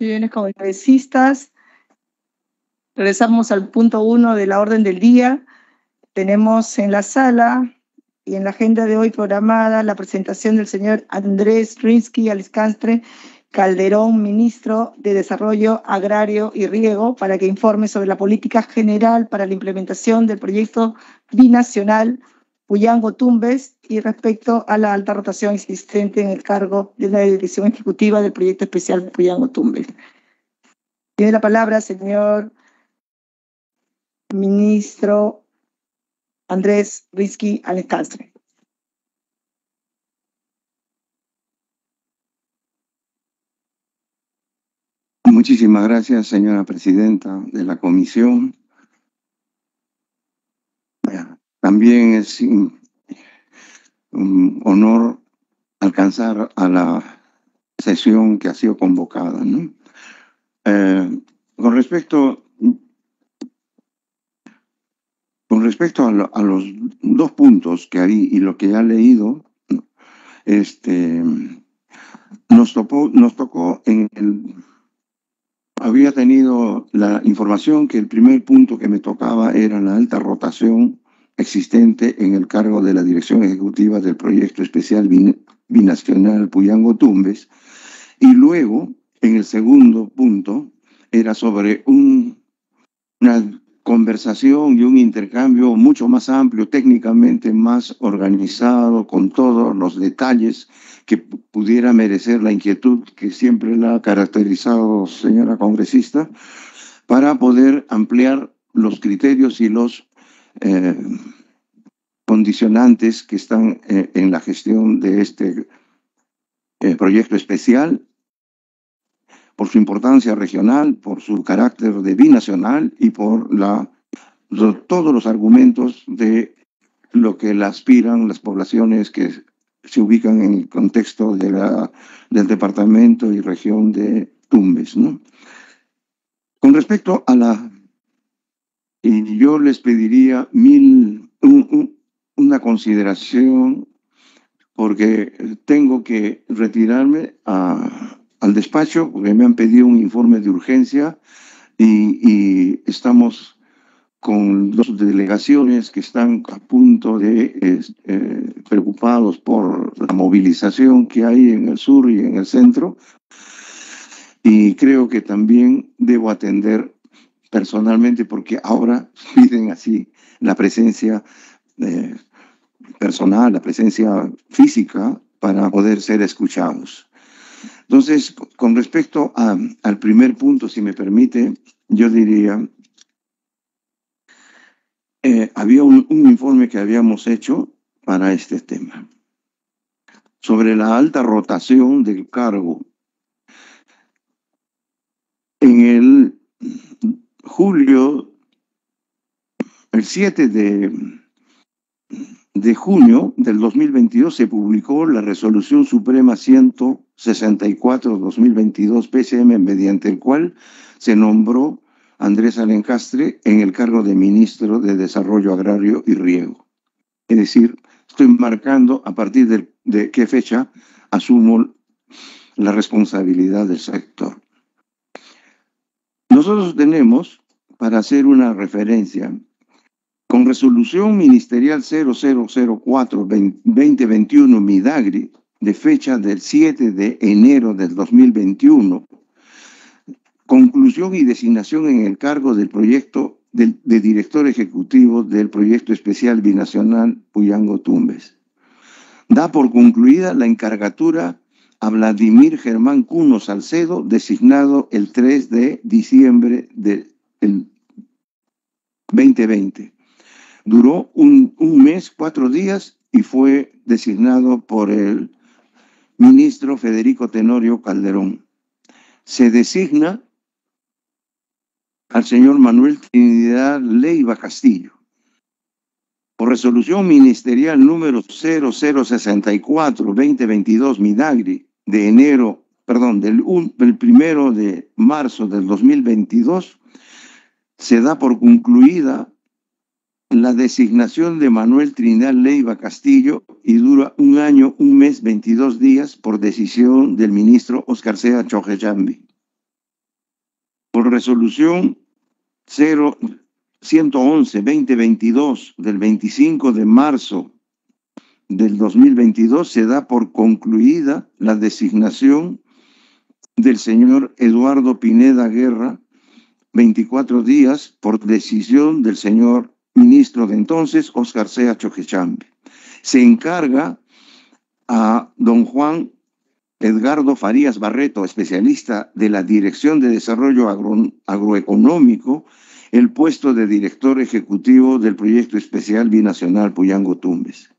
Señores congresistas, regresamos al punto 1 de la orden del día. Tenemos en la sala y en la agenda de hoy programada la presentación del señor Andrés Alencastre Calderón, ministro de Desarrollo Agrario y Riego, para que informe sobre la política general para la implementación del proyecto binacional Puyango-Tumbes y respecto a la alta rotación existente en el cargo de la dirección ejecutiva del proyecto especial Puyango-Tumbes. Tiene la palabra, señor ministro Andrés Alencastre. Muchísimas gracias, señora presidenta de la comisión. También es un honor alcanzar a la sesión que ha sido convocada, ¿no? Con respecto a los dos puntos que hay y lo que ha leído, nos tocó en el... Había tenido la información que el primer punto que me tocaba era la alta rotación existente en el cargo de la Dirección Ejecutiva del Proyecto Especial Binacional Puyango-Tumbes, y luego, en el segundo punto, era sobre una conversación y un intercambio mucho más amplio, técnicamente más organizado, con todos los detalles que pudiera merecer la inquietud que siempre la ha caracterizado, señora congresista, para poder ampliar los criterios y los condicionantes que están en la gestión de este proyecto especial, por su importancia regional, por su carácter de binacional y por todos los argumentos de lo que aspiran las poblaciones que se ubican en el contexto de del departamento y región de Tumbes, ¿no? Con respecto a yo les pediría una consideración, porque tengo que retirarme al despacho, porque me han pedido un informe de urgencia y estamos con dos delegaciones que están a punto de preocupados por la movilización que hay en el sur y en el centro, y creo que también debo atender personalmente, porque ahora piden así la presencia personal, la presencia física, para poder ser escuchados. Entonces, con respecto al primer punto, si me permite, yo diría, había un informe que habíamos hecho para este tema, sobre la alta rotación del cargo. En el 7 de junio del 2022 se publicó la Resolución Suprema 164-2022 PCM, mediante el cual se nombró Andrés Alencastre en el cargo de Ministro de Desarrollo Agrario y Riego. Es decir, estoy marcando a partir de qué fecha asumo la responsabilidad del sector. Nosotros tenemos, para hacer una referencia, con resolución ministerial 0004-2021 MIDAGRI, de fecha del 7 de enero del 2021, conclusión y designación en el cargo del proyecto de director ejecutivo del Proyecto Especial Binacional Puyango-Tumbes. Da por concluida la encargatura a Vladimir Germán Cuno Salcedo, designado el 3 de diciembre del 2020. Duró un mes, 4 días, y fue designado por el ministro Federico Tenorio Calderón. Se designa al señor Manuel Trinidad Leiva Castillo. Por resolución ministerial número 0064-2022 MIDAGRI, de del 1 de marzo del 2022, se da por concluida la designación de Manuel Trinidad Leiva Castillo y dura 1 año, 1 mes, 22 días por decisión del ministro Óscar César Choquejambi. Por resolución 111-2022 del 25 de marzo del 2022 se da por concluida la designación del señor Eduardo Pineda Guerra, 24 días por decisión del señor ministro de entonces, Óscar César Choquejambi. Se encarga a don Juan Edgardo Farías Barreto, especialista de la Dirección de Desarrollo Agroeconómico, el puesto de director ejecutivo del Proyecto Especial Binacional Puyango-Tumbes.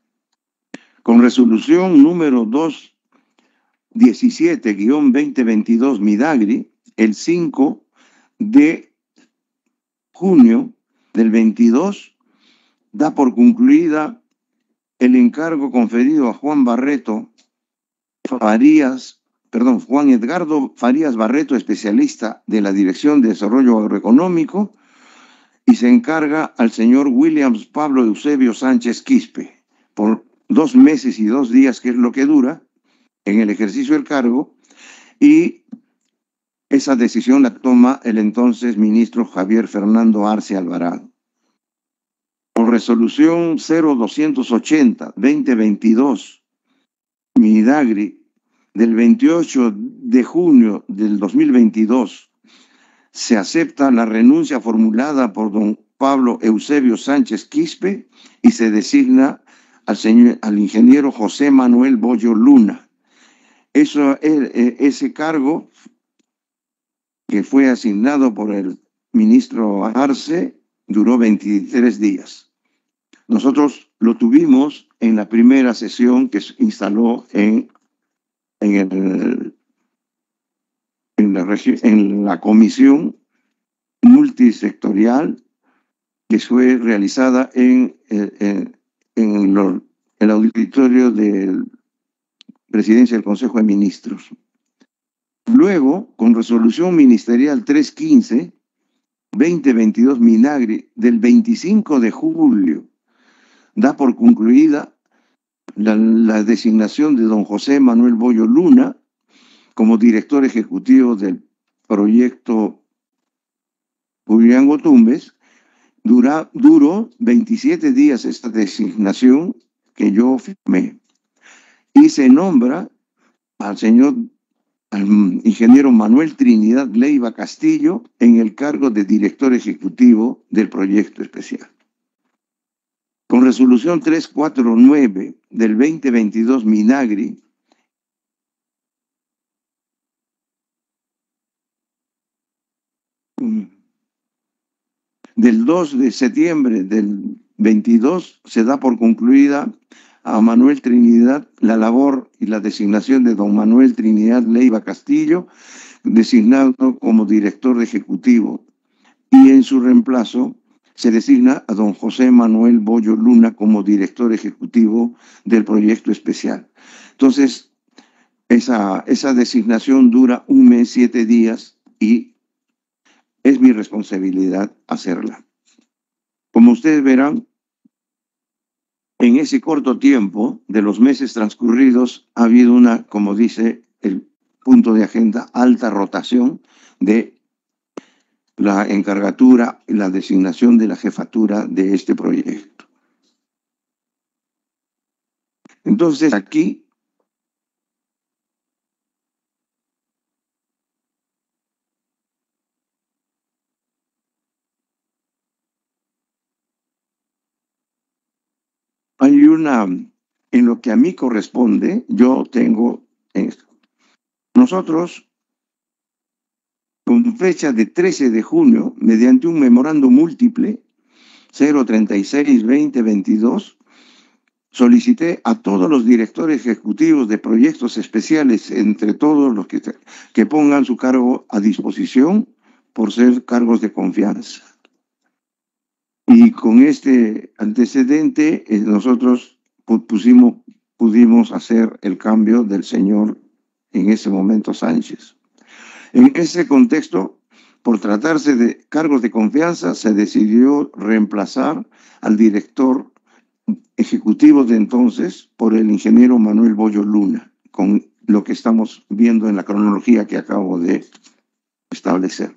Con resolución número 217-2022 MIDAGRI, el 5 de junio del 22, da por concluida el encargo conferido a Juan Edgardo Farías Barreto, especialista de la Dirección de Desarrollo Agroeconómico, y se encarga al señor Williams Pablo Eusebio Sánchez Quispe por 2 meses y 2 días, que es lo que dura en el ejercicio del cargo, y esa decisión la toma el entonces ministro Javier Fernando Arce Alvarado. Por por resolución 0280-2022, MIDAGRI, del 28 de junio del 2022, se acepta la renuncia formulada por don Pablo Eusebio Sánchez Quispe y se designa al ingeniero José Manuel Boggio Luna. Ese cargo que fue asignado por el ministro Arce duró 23 días. Nosotros lo tuvimos en la primera sesión que se instaló en la comisión multisectorial que fue realizada en el auditorio de Presidencia del Consejo de Ministros. Luego, con resolución ministerial 315-2022 MINAGRI del 25 de julio, da por concluida la designación de don José Manuel Boggio Luna como director ejecutivo del proyecto Puyango-Tumbes. Duró 27 días esta designación que yo firmé. Y se nombra al ingeniero Manuel Trinidad Leiva Castillo en el cargo de director ejecutivo del proyecto especial. Con resolución 349 del 2022 MINAGRI, del 2 de septiembre del 22, se da por concluida a Manuel Trinidad la labor y la designación de don Manuel Trinidad Leiva Castillo, designado como director ejecutivo, y en su reemplazo se designa a don José Manuel Boggio Luna como director ejecutivo del proyecto especial. Entonces, esa designación dura 1 mes, 7 días y es mi responsabilidad hacerla. Como ustedes verán, en ese corto tiempo de los meses transcurridos ha habido una, como dice el punto de agenda, alta rotación de la encargatura y la designación de la jefatura de este proyecto. Entonces aquí hay una, en lo que a mí corresponde, yo tengo esto. Nosotros, con fecha de 13 de junio, mediante un memorando múltiple, 036-2022, solicité a todos los directores ejecutivos de proyectos especiales, entre todos los que pongan su cargo a disposición por ser cargos de confianza. Y con este antecedente, nosotros pudimos hacer el cambio del señor, en ese momento, Sánchez. En ese contexto, por tratarse de cargos de confianza, se decidió reemplazar al director ejecutivo de entonces por el ingeniero Manuel Boggio Luna, con lo que estamos viendo en la cronología que acabo de establecer.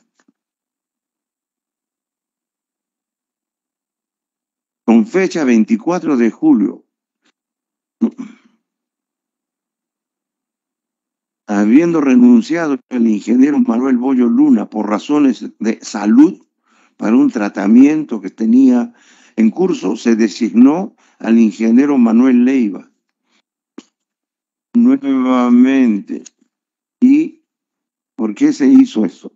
Con fecha 24 de julio, habiendo renunciado el ingeniero Manuel Boggio Luna por razones de salud para un tratamiento que tenía en curso, se designó al ingeniero Manuel Leiva nuevamente. ¿Y por qué se hizo esto?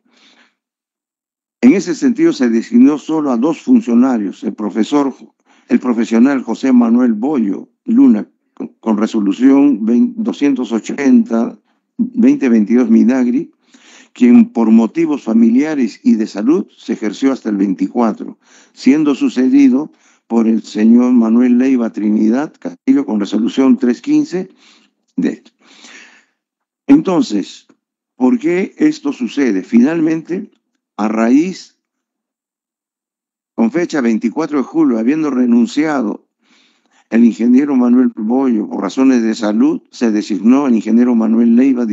En ese sentido se designó solo a 2 funcionarios, el profesional José Manuel Boggio Luna, con resolución 280-2022 MINAGRI, quien por motivos familiares y de salud se ejerció hasta el 24, siendo sucedido por el señor Manuel Leiva Trinidad Castillo, con resolución 315 de esto. Entonces, ¿por qué esto sucede? Finalmente, a raíz, con fecha 24 de julio, habiendo renunciado el ingeniero Manuel Boggio por razones de salud, se designó al ingeniero Manuel Leiva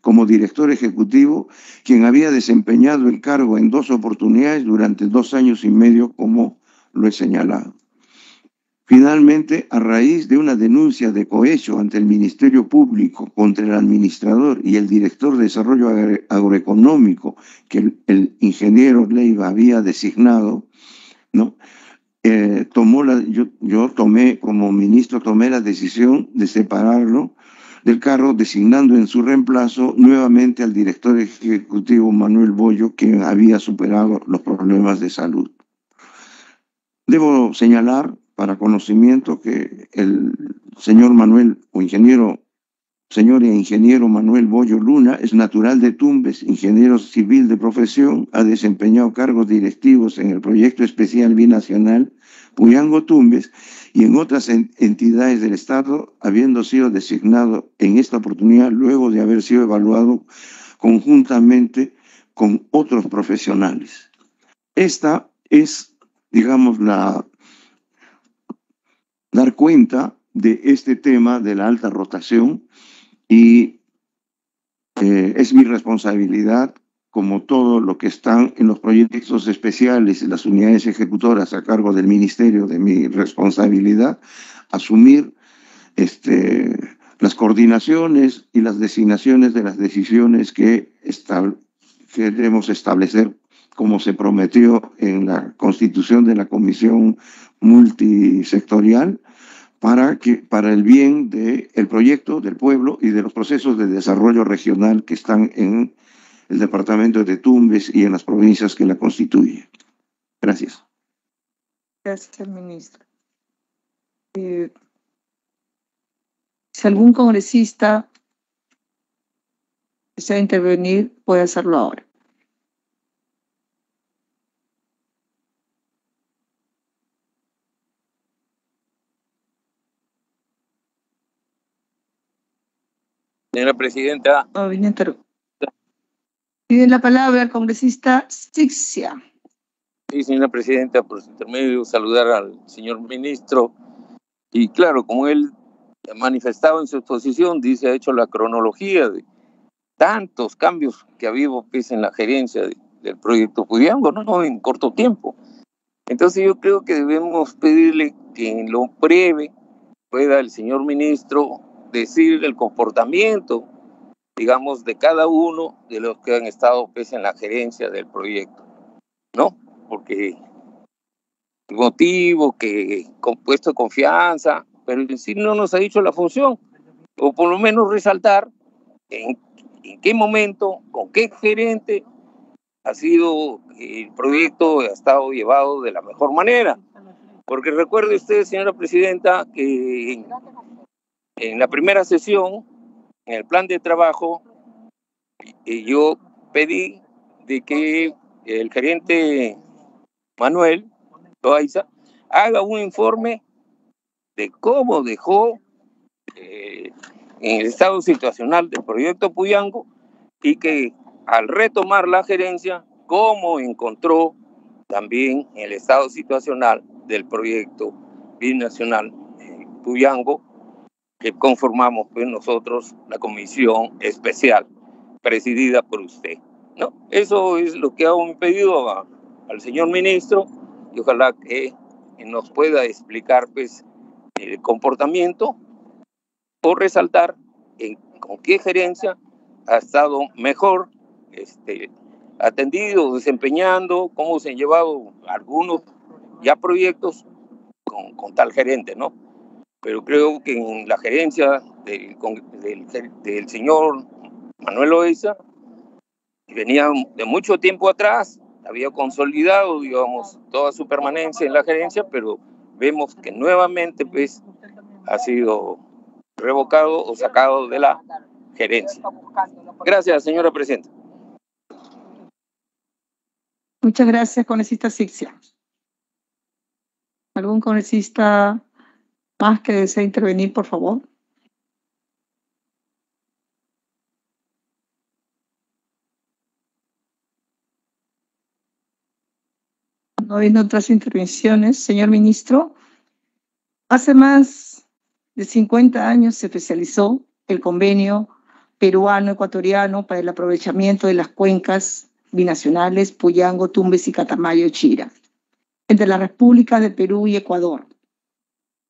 como director ejecutivo, quien había desempeñado el cargo en 2 oportunidades durante 2 años y medio como lo he señalado. Finalmente, a raíz de una denuncia de cohecho ante el Ministerio Público contra el administrador y el director de Desarrollo Agroeconómico que el ingeniero Leiva había designado, ¿no? Yo como ministro tomé la decisión de separarlo del cargo, designando en su reemplazo nuevamente al director ejecutivo Manuel Boggio, quien había superado los problemas de salud. Debo señalar para conocimiento que el señor Manuel, o ingeniero, señor e ingeniero Manuel Boggio Luna, es natural de Tumbes, ingeniero civil de profesión, ha desempeñado cargos directivos en el Proyecto Especial Binacional Puyango-Tumbes y en otras entidades del Estado, habiendo sido designado en esta oportunidad luego de haber sido evaluado conjuntamente con otros profesionales. Esta es, digamos, dar cuenta de este tema de la alta rotación. Y es mi responsabilidad, como todo lo que están en los proyectos especiales, en las unidades ejecutoras a cargo del ministerio, de mi responsabilidad, asumir las coordinaciones y las designaciones de las decisiones que queremos establecer, como se prometió en la constitución de la Comisión Multisectorial, para el bien del proyecto, del pueblo y de los procesos de desarrollo regional que están en el departamento de Tumbes y en las provincias que la constituyen. Gracias. Gracias, ministro. Si algún congresista desea intervenir, puede hacerlo ahora. Señora presidenta. Pide la palabra al congresista Sixia. Sí, señora presidenta, por su intermedio saludar al señor ministro. Y claro, como él manifestaba en su exposición, dice, ha hecho la cronología de tantos cambios que ha habido en la gerencia del proyecto Puyango, ¿no? En corto tiempo. Entonces yo creo que debemos pedirle que en lo breve pueda el señor ministro decir el comportamiento, digamos, de cada uno de los que han estado en la gerencia del proyecto, ¿no? Porque el motivo, que con puesto de confianza, pero en sí no nos ha dicho la función, o por lo menos resaltar en qué momento, con qué gerente ha sido el proyecto, ha estado llevado de la mejor manera. Porque recuerde usted, señora presidenta, que en la primera sesión, en el plan de trabajo, yo pedí de que el gerente Manuel Loaiza haga un informe de cómo dejó en el estado situacional del proyecto Puyango y que al retomar la gerencia, cómo encontró también el estado situacional del proyecto binacional Puyango, que conformamos nosotros la comisión especial presidida por usted, ¿no? Eso es lo que hago, un pedido al señor ministro, y ojalá que nos pueda explicar el comportamiento o resaltar con qué gerencia ha estado mejor atendido, desempeñando, cómo se han llevado algunos ya proyectos con tal gerente, ¿no? Pero creo que en la gerencia del señor Manuel Loaiza, venía de mucho tiempo atrás, había consolidado, digamos, toda su permanencia en la gerencia, pero vemos que nuevamente ha sido revocado o sacado de la gerencia. Gracias, señora presidenta. Muchas gracias, congresista Sixia. ¿Algún congresista más que desea intervenir, por favor? No habiendo otras intervenciones, señor ministro, hace más de 50 años se especializó el convenio peruano-ecuatoriano para el aprovechamiento de las cuencas binacionales Puyango, Tumbes y Catamayo, Chira. entre las repúblicas de Perú y Ecuador,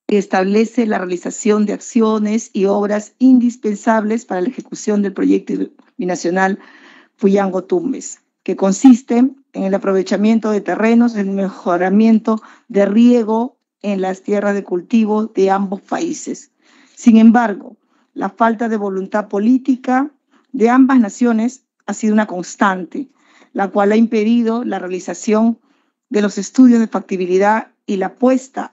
que establece la realización de acciones y obras indispensables para la ejecución del proyecto binacional Puyango-Tumbes, que consiste en el aprovechamiento de terrenos, el mejoramiento de riego en las tierras de cultivo de ambos países. Sin embargo, la falta de voluntad política de ambas naciones ha sido una constante, la cual ha impedido la realización de los estudios de factibilidad y la puesta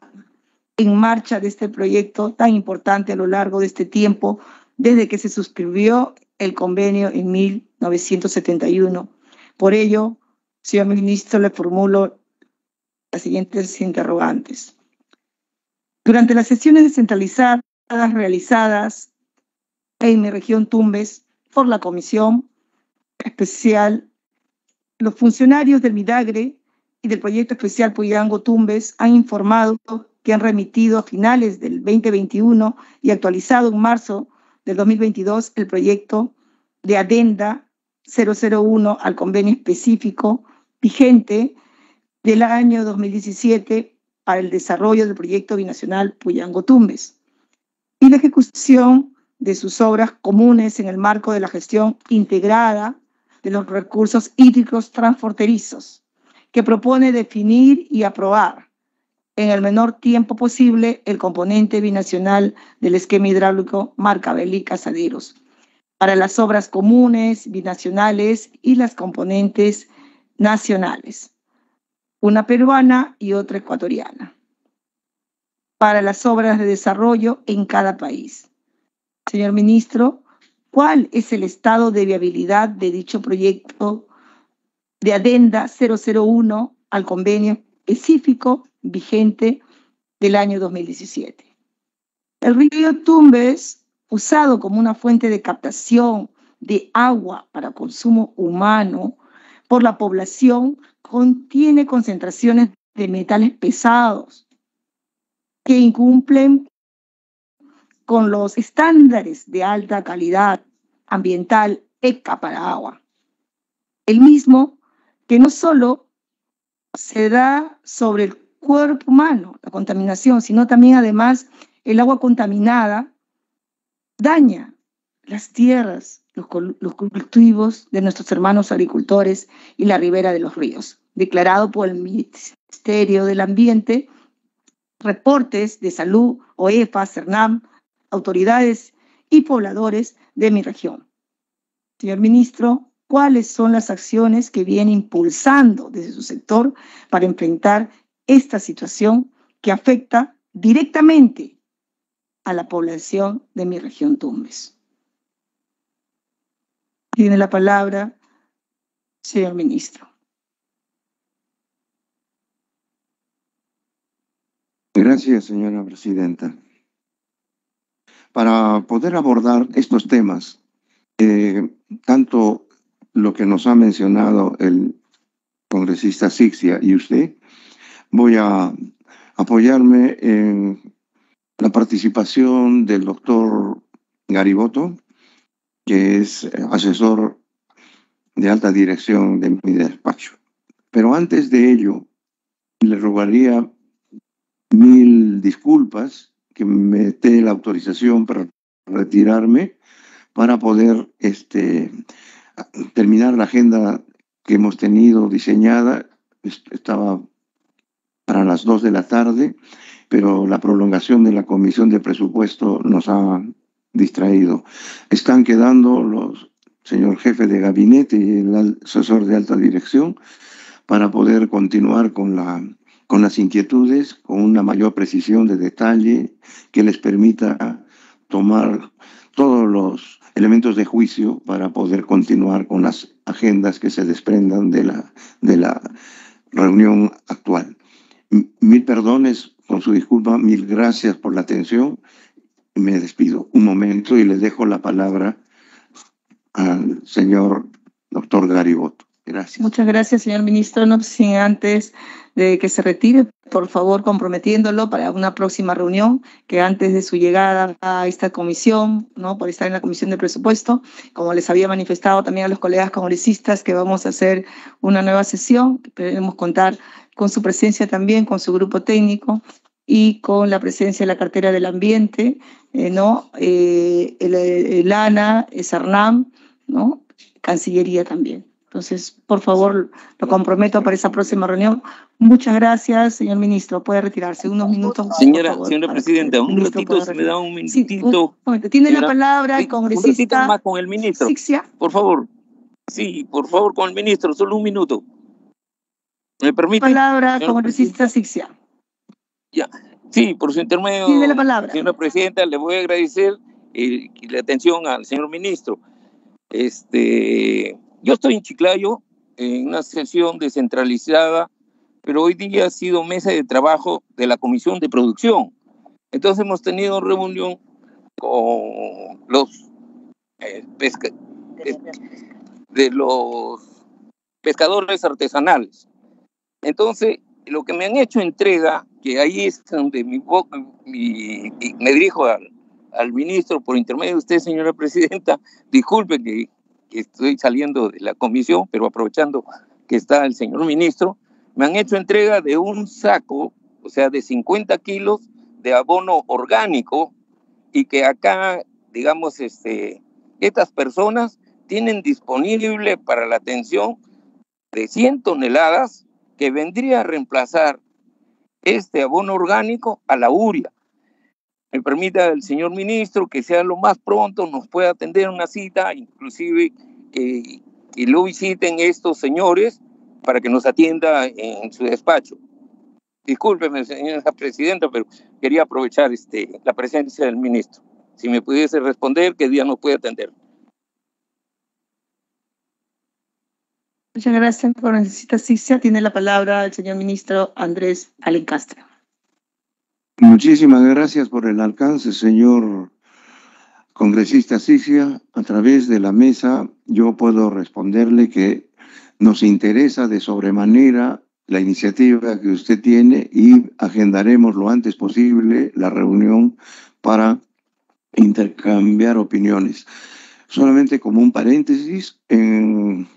en marcha de este proyecto tan importante a lo largo de este tiempo, desde que se suscribió el convenio en 1971. Por ello, señor ministro, le formulo las siguientes interrogantes. Durante las sesiones descentralizadas realizadas en mi región Tumbes por la Comisión Especial, los funcionarios del MIDAGRI y del Proyecto Especial Puyango-Tumbes han informado que han remitido a finales del 2021 y actualizado en marzo del 2022 el proyecto de adenda 001 al convenio específico vigente del año 2017 para el desarrollo del proyecto binacional Puyango-Tumbes y la ejecución de sus obras comunes en el marco de la gestión integrada de los recursos hídricos transfronterizos, que propone definir y aprobar en el menor tiempo posible el componente binacional del esquema hidráulico Marcabelí Cazaderos para las obras comunes, binacionales y las componentes nacionales, una peruana y otra ecuatoriana, para las obras de desarrollo en cada país. Señor ministro, ¿cuál es el estado de viabilidad de dicho proyecto de adenda 001 al convenio específico vigente del año 2017? El río Tumbes, usado como una fuente de captación de agua para consumo humano por la población, contiene concentraciones de metales pesados que incumplen con los estándares de alta calidad ambiental ECA para agua. El mismo que no solo se da sobre el cuerpo humano, la contaminación, sino también además el agua contaminada daña las tierras, los cultivos de nuestros hermanos agricultores y la ribera de los ríos. Declarado por el Ministerio del Ambiente, reportes de salud, OEFA, CERNAMP, autoridades y pobladores de mi región. Señor ministro, ¿cuáles son las acciones que viene impulsando desde su sector para enfrentar esta situación que afecta directamente a la población de mi región Tumbes? Tiene la palabra, señor ministro. Gracias, señora presidenta. Para poder abordar estos temas, tanto lo que nos ha mencionado el congresista Sixia y usted, voy a apoyarme en la participación del doctor Garibotto, que es asesor de alta dirección de mi despacho. Pero antes de ello, le rogaría mil disculpas que me dé la autorización para retirarme, para poder terminar la agenda que hemos tenido diseñada. Estaba para las 2 de la tarde, pero la prolongación de la Comisión de Presupuesto nos ha distraído. Están quedando los señor jefe de gabinete y el asesor de alta dirección para poder continuar con las inquietudes, con una mayor precisión de detalle que les permita tomar todos los elementos de juicio para poder continuar con las agendas que se desprendan de la reunión actual. Mil perdones, con su disculpa, mil gracias por la atención. Me despido un momento y les dejo la palabra al señor doctor Garibotto. Gracias. Muchas gracias, señor ministro. No sin antes de que se retire, por favor, comprometiéndolo para una próxima reunión, que antes de su llegada a esta comisión, ¿no?, por estar en la Comisión de Presupuesto, como les había manifestado también a los colegas congresistas, que vamos a hacer una nueva sesión, queremos contar con su presencia también, con su grupo técnico y con la presencia de la cartera del ambiente, ¿no?, el ANA, el SERNANP, ¿no?, Cancillería también. Entonces, por favor, lo comprometo para esa próxima reunión. Muchas gracias, señor ministro. Puede retirarse unos minutos. Señora, favor, señora presidenta, un ratito, se me da un minutito. Sí, un tiene la palabra el congresista. Un ratito más con el ministro. Sixia. Por favor. Sí, por favor, con el ministro, solo un minuto. ¿Me permite? Palabra, congresista Sixia. Ya. Sí, por su intermedio, tiene la palabra. Señora presidenta, le voy a agradecer la atención al señor ministro. Yo estoy en Chiclayo, en una sesión descentralizada, pero hoy día ha sido mesa de trabajo de la Comisión de Producción. Entonces hemos tenido reunión con los, pescadores artesanales. Entonces, lo que me han hecho entrega, que ahí es donde me dirijo al ministro por intermedio de usted, señora presidenta, disculpe que estoy saliendo de la comisión, pero aprovechando que está el señor ministro, me han hecho entrega de un saco, o sea, de 50 kilos de abono orgánico, y que acá, digamos, estas personas tienen disponible para la atención de 100 toneladas que vendría a reemplazar este abono orgánico a la urea. Me permita el señor ministro que sea lo más pronto, nos pueda atender una cita, inclusive que lo visiten estos señores para que nos atienda en su despacho. Discúlpeme, señora presidenta, pero quería aprovechar la presencia del ministro. Si me pudiese responder, ¿qué día nos puede atender? Muchas gracias, congresista Sixia. Tiene la palabra el señor ministro Andrés Alencastre. Muchísimas gracias por el alcance, señor congresista Sixia. A través de la mesa yo puedo responderle que nos interesa de sobremanera la iniciativa que usted tiene y agendaremos lo antes posible la reunión para intercambiar opiniones. Solamente como un paréntesis, en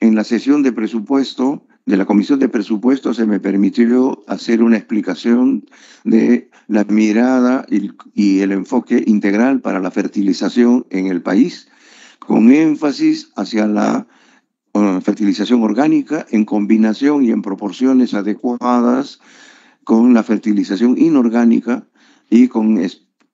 la sesión de presupuesto de la Comisión de Presupuestos se me permitió hacer una explicación de la mirada y el enfoque integral para la fertilización en el país, con énfasis hacia la fertilización orgánica en combinación y en proporciones adecuadas con la fertilización inorgánica y con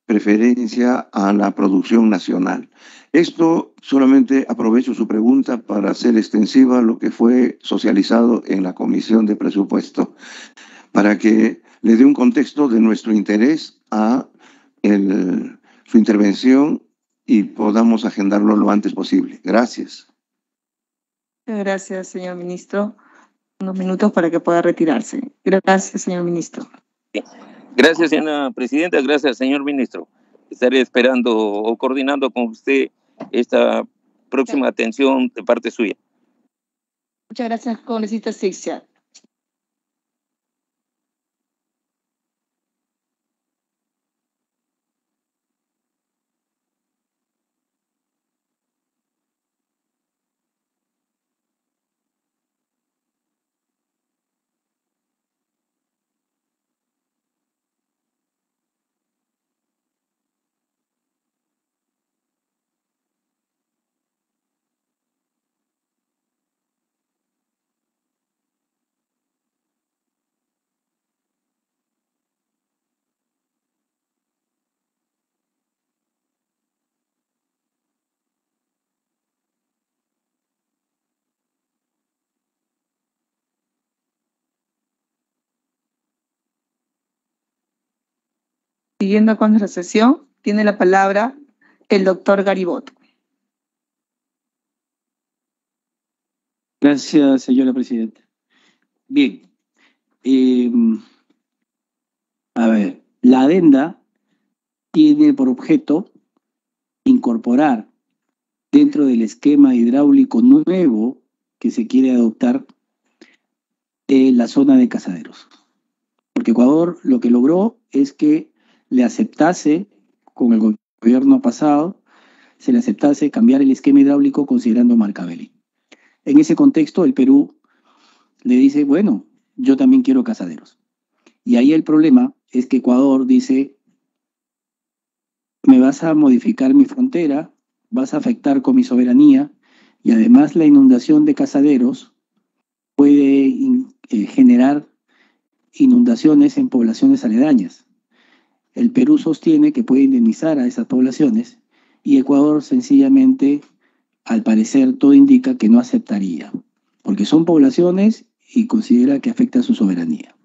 preferencia a la producción nacional. Esto solamente aprovecho su pregunta para hacer extensiva lo que fue socializado en la Comisión de Presupuesto, para que le dé un contexto de nuestro interés a su intervención y podamos agendarlo lo antes posible. Gracias. Gracias, señor ministro. Unos minutos para que pueda retirarse. Gracias, señor ministro. Gracias, señora presidenta. Gracias, señor ministro. Estaré esperando o coordinando con usted esta próxima atención de parte suya. Muchas gracias, congresista Sixia. Siguiendo con nuestra sesión, tiene la palabra el doctor Garibotto. Gracias, señora presidenta. Bien. A ver, la adenda tiene por objeto incorporar dentro del esquema hidráulico nuevo que se quiere adoptar de la zona de Cazaderos. Porque Ecuador lo que logró es que le aceptase, con el gobierno pasado, se le aceptase cambiar el esquema hidráulico considerando Marcabelí. En ese contexto, el Perú le dice, bueno, yo también quiero Cazaderos. Y ahí el problema es que Ecuador dice, me vas a modificar mi frontera, vas a afectar con mi soberanía, y además la inundación de Cazaderos puede generar inundaciones en poblaciones aledañas. El Perú sostiene que puede indemnizar a esas poblaciones y Ecuador sencillamente, al parecer, todo indica que no aceptaría, porque son poblaciones y considera que afecta a su soberanía.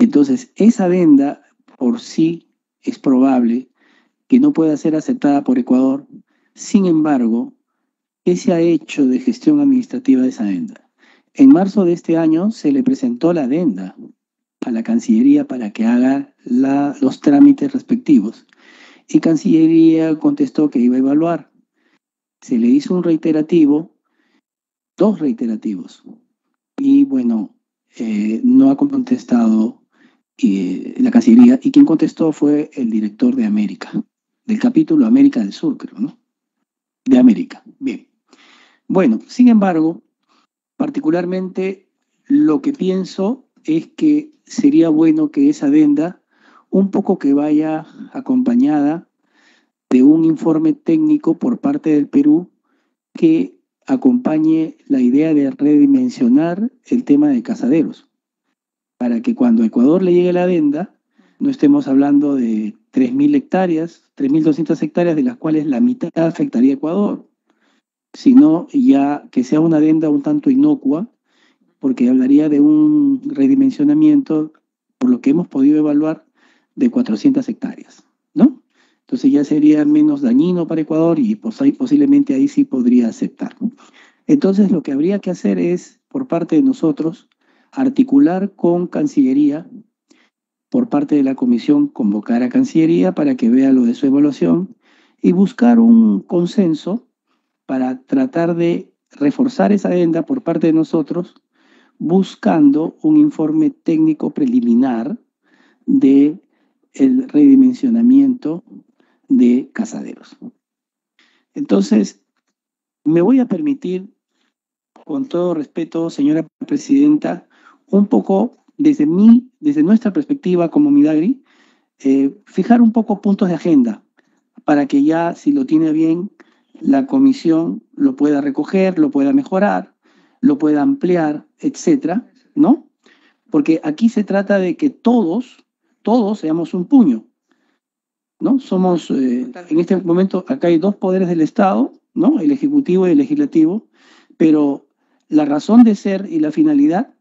Entonces, esa adenda por sí es probable que no pueda ser aceptada por Ecuador. Sin embargo, ¿qué se ha hecho de gestión administrativa de esa adenda? En marzo de este año se le presentó la adenda a la Cancillería para que haga los trámites respectivos. Y Cancillería contestó que iba a evaluar. Se le hizo un reiterativo, dos reiterativos. Y bueno, no ha contestado la Cancillería. Y quien contestó fue el director de América, del capítulo América del Sur, creo, ¿no? De América. Bien. Bueno, sin embargo, particularmente lo que pienso es que sería bueno que esa adenda un poco que vaya acompañada de un informe técnico por parte del Perú que acompañe la idea de redimensionar el tema de Cazaderos, para que cuando a Ecuador le llegue la adenda no estemos hablando de 3.000 hectáreas, 3.200 hectáreas de las cuales la mitad afectaría a Ecuador, sino ya que sea una adenda un tanto inocua, porque hablaría de un redimensionamiento, por lo que hemos podido evaluar, de 400 hectáreas, ¿no? Entonces ya sería menos dañino para Ecuador y posiblemente ahí sí podría aceptar. Entonces lo que habría que hacer es, por parte de nosotros, articular con Cancillería, por parte de la Comisión, convocar a Cancillería para que vea lo de su evaluación y buscar un consenso para tratar de reforzar esa adenda por parte de nosotros, buscando un informe técnico preliminar de el redimensionamiento de Cazaderos. Entonces, me voy a permitir, con todo respeto, señora presidenta, un poco desde nuestra perspectiva como MIDAGRI, fijar un poco puntos de agenda para que ya, si lo tiene bien, la comisión lo pueda recoger, lo pueda mejorar, lo pueda ampliar, etcétera, ¿no? Porque aquí se trata de que todos seamos un puño, ¿no? Somos, en este momento, acá hay dos poderes del Estado, ¿no? El Ejecutivo y el Legislativo, pero la razón de ser y la finalidad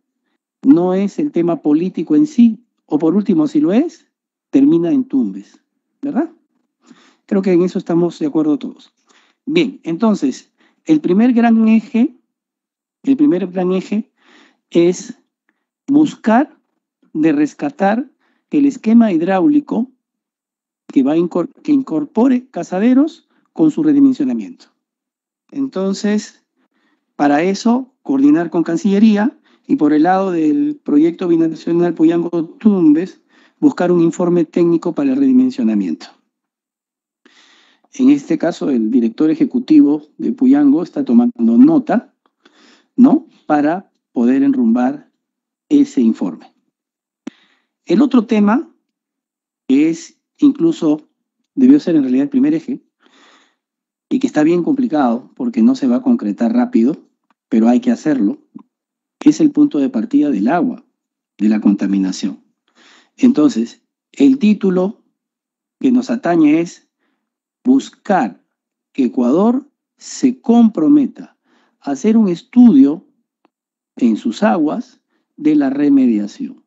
no es el tema político en sí, o por último, si lo es, termina en Tumbes, ¿verdad? Creo que en eso estamos de acuerdo todos. Bien, entonces, el primer gran eje es buscar de rescatar el esquema hidráulico que incorpore Cazaderos con su redimensionamiento. Entonces, para eso, coordinar con Cancillería y por el lado del proyecto binacional Puyango-Tumbes, buscar un informe técnico para el redimensionamiento. En este caso, el director ejecutivo de Puyango está tomando nota, ¿no?, para poder enrumbar ese informe. El otro tema, que es incluso, debió ser en realidad el primer eje, y que está bien complicado porque no se va a concretar rápido, pero hay que hacerlo, es el punto de partida del agua, de la contaminación. Entonces, el título que nos atañe es buscar que Ecuador se comprometa a hacer un estudio en sus aguas de la remediación.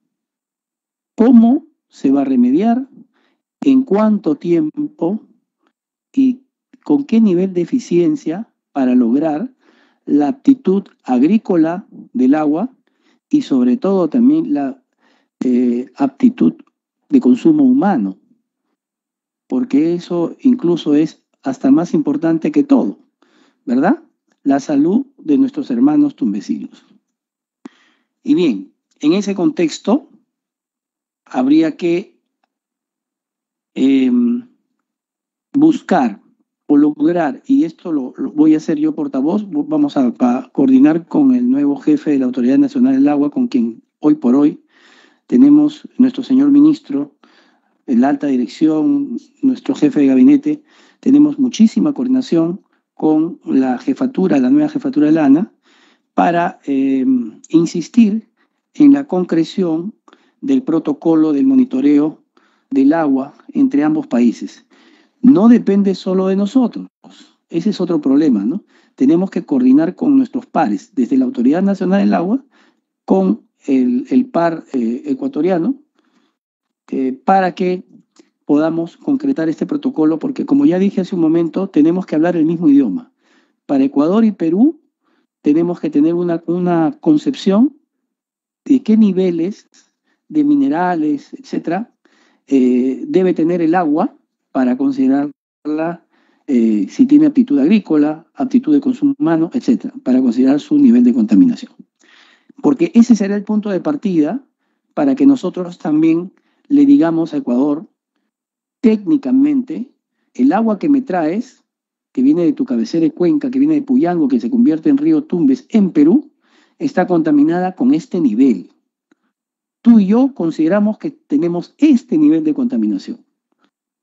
¿Cómo se va a remediar? ¿En cuánto tiempo? ¿Y con qué nivel de eficiencia para lograr la aptitud agrícola del agua y sobre todo también la aptitud de consumo humano? Porque eso incluso es hasta más importante que todo, ¿verdad? la salud de nuestros hermanos tumbesinos. Y bien, en ese contexto habría que buscar o lograr, y esto lo voy a hacer yo portavoz, vamos a coordinar con el nuevo jefe de la Autoridad Nacional del Agua, con quien hoy por hoy tenemos nuestro señor ministro, la alta dirección, nuestro jefe de gabinete, tenemos muchísima coordinación con la jefatura, la nueva jefatura de la ANA, para insistir en la concreción del protocolo del monitoreo del agua entre ambos países. No depende solo de nosotros, ese es otro problema, ¿no? Tenemos que coordinar con nuestros pares, desde la Autoridad Nacional del Agua, con el par ecuatoriano, para que podamos concretar este protocolo, porque como ya dije hace un momento, tenemos que hablar el mismo idioma. Para Ecuador y Perú tenemos que tener una concepción de qué niveles de minerales, etcétera, debe tener el agua para considerarla si tiene aptitud agrícola, aptitud de consumo humano, etcétera, para considerar su nivel de contaminación. Porque ese será el punto de partida para que nosotros también le digamos a Ecuador, técnicamente, el agua que me traes, que viene de tu cabecera de cuenca, que viene de Puyango, que se convierte en río Tumbes en Perú, está contaminada con este nivel. Tú y yo consideramos que tenemos este nivel de contaminación,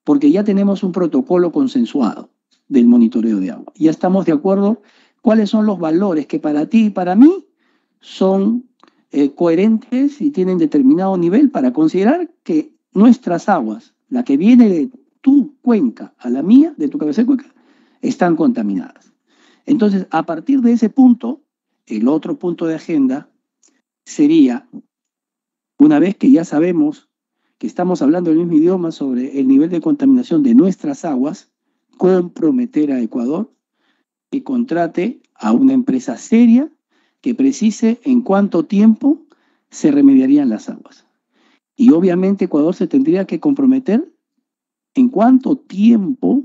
porque ya tenemos un protocolo consensuado del monitoreo de agua. Ya estamos de acuerdo cuáles son los valores que para ti y para mí son coherentes y tienen determinado nivel para considerar que nuestras aguas, la que viene de tu cuenca a la mía, de tu cabecera de cuenca, están contaminadas. Entonces, a partir de ese punto, el otro punto de agenda sería, una vez que ya sabemos que estamos hablando el mismo idioma sobre el nivel de contaminación de nuestras aguas, comprometer a Ecuador que contrate a una empresa seria que precise en cuánto tiempo se remediarían las aguas. Y obviamente Ecuador se tendría que comprometer en cuánto tiempo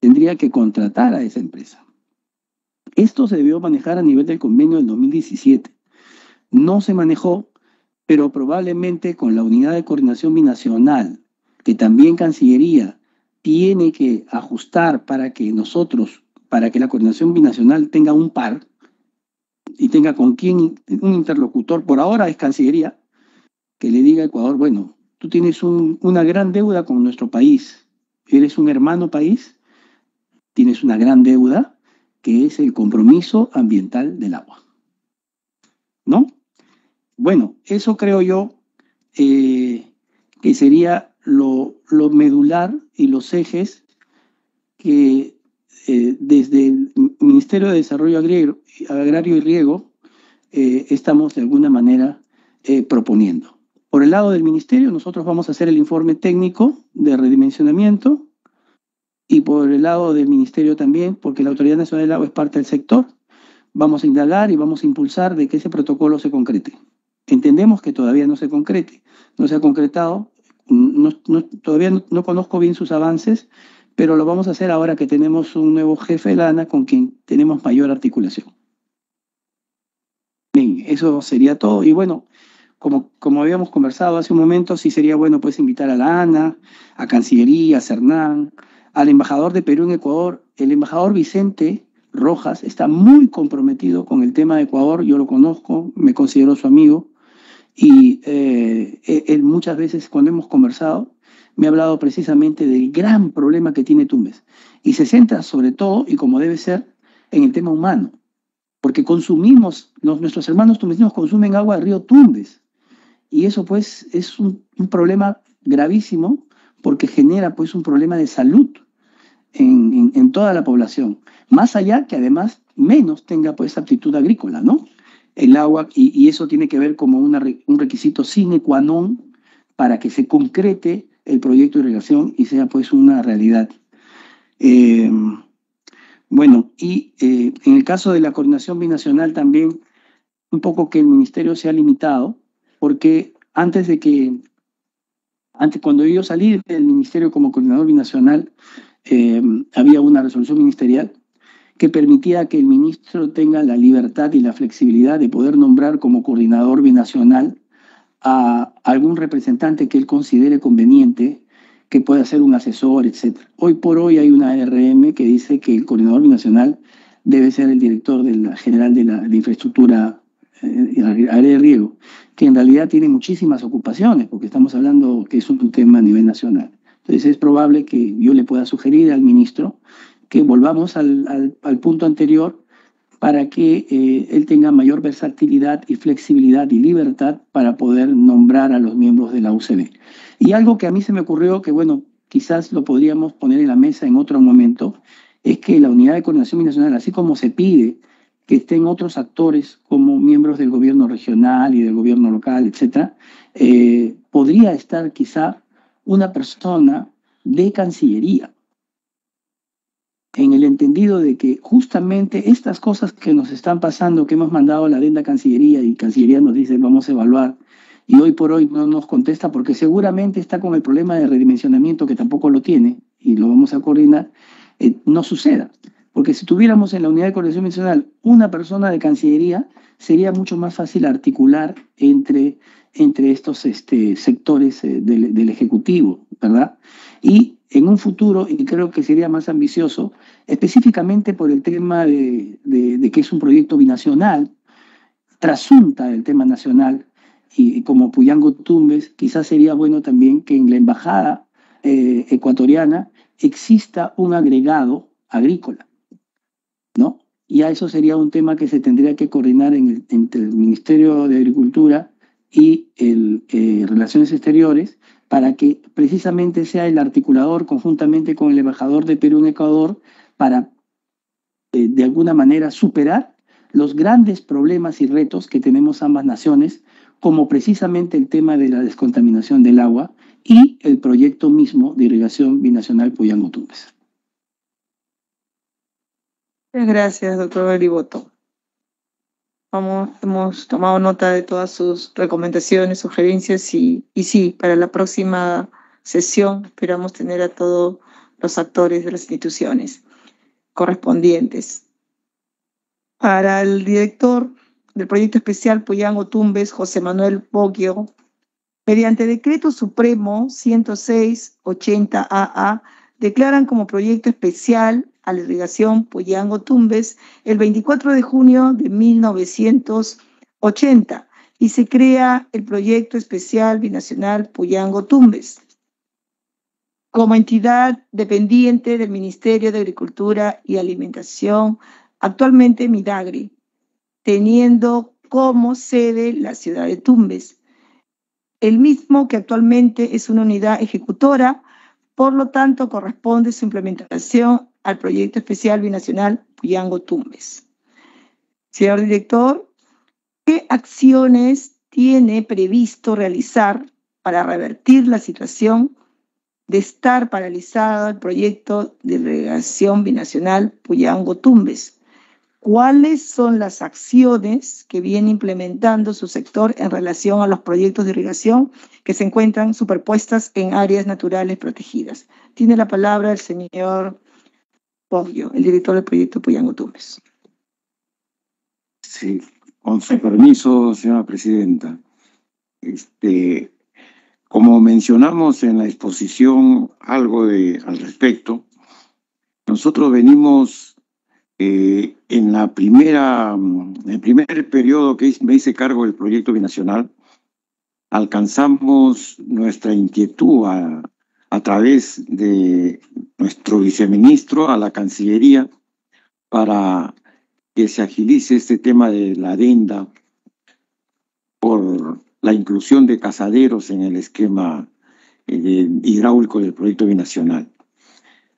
tendría que contratar a esa empresa. Esto se debió manejar a nivel del convenio del 2017. No se manejó, pero probablemente con la unidad de coordinación binacional, que también Cancillería tiene que ajustar para que la coordinación binacional tenga un par, y tenga con quién un interlocutor, por ahora es Cancillería, que le diga a Ecuador, bueno, tú tienes una gran deuda con nuestro país, eres un hermano país, tienes una gran deuda, que es el compromiso ambiental del agua. ¿No? Bueno, eso creo yo que sería lo medular y los ejes que desde el Ministerio de Desarrollo Agrario y Riego estamos de alguna manera proponiendo. Por el lado del ministerio, nosotros vamos a hacer el informe técnico de redimensionamiento y por el lado del ministerio también, porque la Autoridad Nacional del Agua es parte del sector, vamos a indagar y vamos a impulsar de que ese protocolo se concrete. Entendemos que todavía no se concrete, no se ha concretado, todavía no conozco bien sus avances, pero lo vamos a hacer ahora que tenemos un nuevo jefe de la ANA con quien tenemos mayor articulación. Bien, eso sería todo. Y bueno, como habíamos conversado hace un momento, sí sería bueno pues invitar a la ANA, a Cancillería, a SERNANP, al embajador de Perú en Ecuador. El embajador Vicente Rojas está muy comprometido con el tema de Ecuador, yo lo conozco, me considero su amigo, y él muchas veces cuando hemos conversado, me ha hablado precisamente del gran problema que tiene Tumbes. Y se centra sobre todo, y como debe ser, en el tema humano. Porque consumimos, nuestros hermanos tumbesinos consumen agua del río Tumbes. Y eso pues es un problema gravísimo porque genera pues un problema de salud en toda la población. Más allá que además menos tenga pues aptitud agrícola, ¿no? El agua, y eso tiene que ver como un requisito sine qua non para que se concrete el proyecto de irrigación y sea pues una realidad. Bueno, y en el caso de la coordinación binacional también, un poco que el ministerio se ha limitado, porque cuando yo salí del ministerio como coordinador binacional, había una resolución ministerial que permitía que el ministro tenga la libertad y la flexibilidad de poder nombrar como coordinador binacional a algún representante que él considere conveniente, que pueda ser un asesor, etc. Hoy por hoy hay una RM que dice que el coordinador binacional debe ser el director general de la infraestructura área de riego, que en realidad tiene muchísimas ocupaciones, porque estamos hablando que es un tema a nivel nacional. Entonces es probable que yo le pueda sugerir al ministro que volvamos al punto anterior para que él tenga mayor versatilidad y flexibilidad y libertad para poder nombrar a los miembros de la UCB. Y algo que a mí se me ocurrió, que bueno, quizás lo podríamos poner en la mesa en otro momento, es que la Unidad de Coordinación Binacional, así como se pide que estén otros actores como miembros del gobierno regional y del gobierno local, etc., podría estar quizá una persona de Cancillería, en el entendido de que justamente estas cosas que nos están pasando, que hemos mandado a la adenda a Cancillería y Cancillería nos dice vamos a evaluar, y hoy por hoy no nos contesta porque seguramente está con el problema de redimensionamiento que tampoco lo tiene y lo vamos a coordinar, no suceda. Porque si tuviéramos en la Unidad de Coordinación Binacional una persona de Cancillería, sería mucho más fácil articular entre estos sectores del Ejecutivo, ¿verdad? Y en un futuro, y creo que sería más ambicioso, específicamente por el tema de que es un proyecto binacional, trasunta el tema nacional, y como Puyango-Tumbes, quizás sería bueno también que en la embajada ecuatoriana exista un agregado agrícola, ¿no? Y a eso sería un tema que se tendría que coordinar entre el Ministerio de Agricultura y Relaciones Exteriores para que precisamente sea el articulador conjuntamente con el embajador de Perú en Ecuador para, de alguna manera, superar los grandes problemas y retos que tenemos ambas naciones, como precisamente el tema de la descontaminación del agua y el proyecto mismo de irrigación binacional Puyango-Tumbes. Muchas gracias, doctor Garibotto. Hemos tomado nota de todas sus recomendaciones, sugerencias y sí, para la próxima sesión esperamos tener a todos los actores de las instituciones correspondientes. Para el director del Proyecto Especial Puyango-Tumbes, José Manuel Boggio, mediante Decreto Supremo 106/80AA, declaran como Proyecto Especial a la irrigación Puyango-Tumbes el 24 de junio de 1980 y se crea el Proyecto Especial Binacional Puyango-Tumbes como entidad dependiente del Ministerio de Agricultura y Alimentación, actualmente MIDAGRI, teniendo como sede la ciudad de Tumbes, el mismo que actualmente es una unidad ejecutora, por lo tanto corresponde su implementación al Proyecto Especial Binacional Puyango-Tumbes. Señor director, ¿qué acciones tiene previsto realizar para revertir la situación de estar paralizado el proyecto de irrigación binacional Puyango-Tumbes? ¿Cuáles son las acciones que viene implementando su sector en relación a los proyectos de irrigación que se encuentran superpuestas en áreas naturales protegidas? Tiene la palabra el señor Boggio, el director del proyecto Puyango-Tumbes. Sí, con su permiso, señora presidenta. Como mencionamos en la exposición algo al respecto, nosotros venimos en el primer periodo que me hice cargo del proyecto binacional, alcanzamos nuestra inquietud a través de nuestro viceministro a la Cancillería para que se agilice este tema de la adenda por la inclusión de Cazaderos en el esquema hidráulico del proyecto binacional.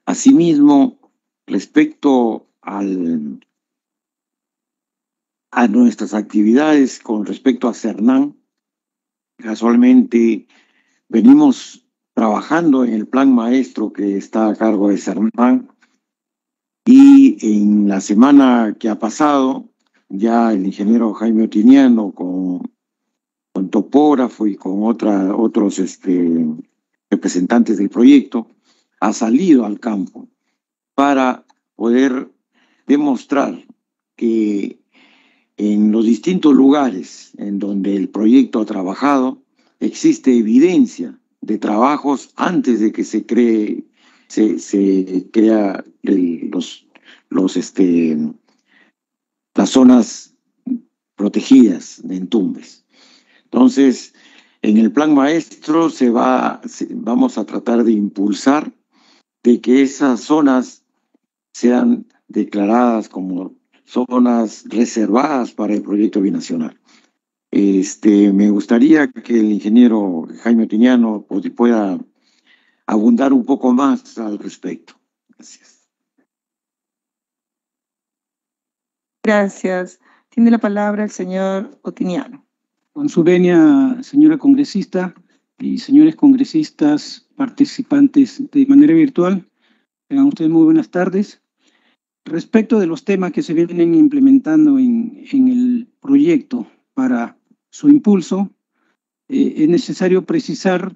Asimismo, respecto a nuestras actividades con respecto a SERNANP, casualmente venimos trabajando en el plan maestro que está a cargo de SERNANP, y en la semana que ha pasado ya el ingeniero Jaime Otiniano con topógrafo y con otros representantes del proyecto ha salido al campo para poder demostrar que en los distintos lugares en donde el proyecto ha trabajado, existe evidencia de trabajos antes de que se crea las zonas protegidas en Tumbes. Entonces, en el plan maestro vamos a tratar de impulsar de que esas zonas sean declaradas como zonas reservadas para el proyecto binacional. Me gustaría que el ingeniero Jaime Otiniano pueda abundar un poco más al respecto. Gracias. Gracias. Tiene la palabra el señor Otiniano. Con su venia, señora congresista y señores congresistas participantes de manera virtual, tengan ustedes muy buenas tardes. Respecto de los temas que se vienen implementando en el proyecto para su impulso, es necesario precisar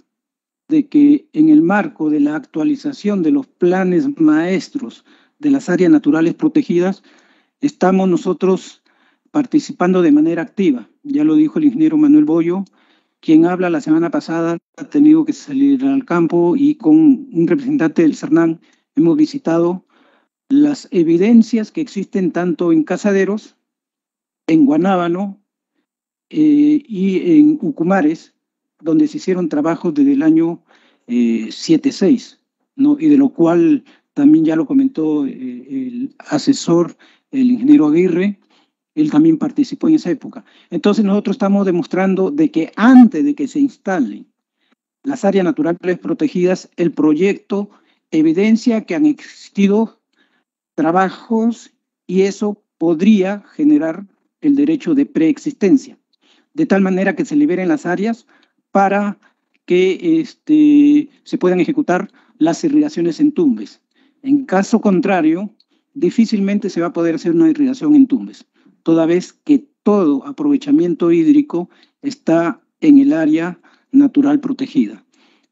de que en el marco de la actualización de los planes maestros de las áreas naturales protegidas, estamos nosotros participando de manera activa. Ya lo dijo el ingeniero Manuel Boggio, quien habla la semana pasada, ha tenido que salir al campo y con un representante del SERNANP hemos visitado las evidencias que existen tanto en Cazaderos, en Guanábano y en Ucumares, donde se hicieron trabajos desde el año 76, ¿no? Y de lo cual también ya lo comentó el asesor, el ingeniero Aguirre, él también participó en esa época. Entonces nosotros estamos demostrando de que antes de que se instalen las áreas naturales protegidas, el proyecto evidencia que han existido trabajos y eso podría generar el derecho de preexistencia, de tal manera que se liberen las áreas para que se puedan ejecutar las irrigaciones en Tumbes. En caso contrario, difícilmente se va a poder hacer una irrigación en Tumbes, toda vez que todo aprovechamiento hídrico está en el área natural protegida.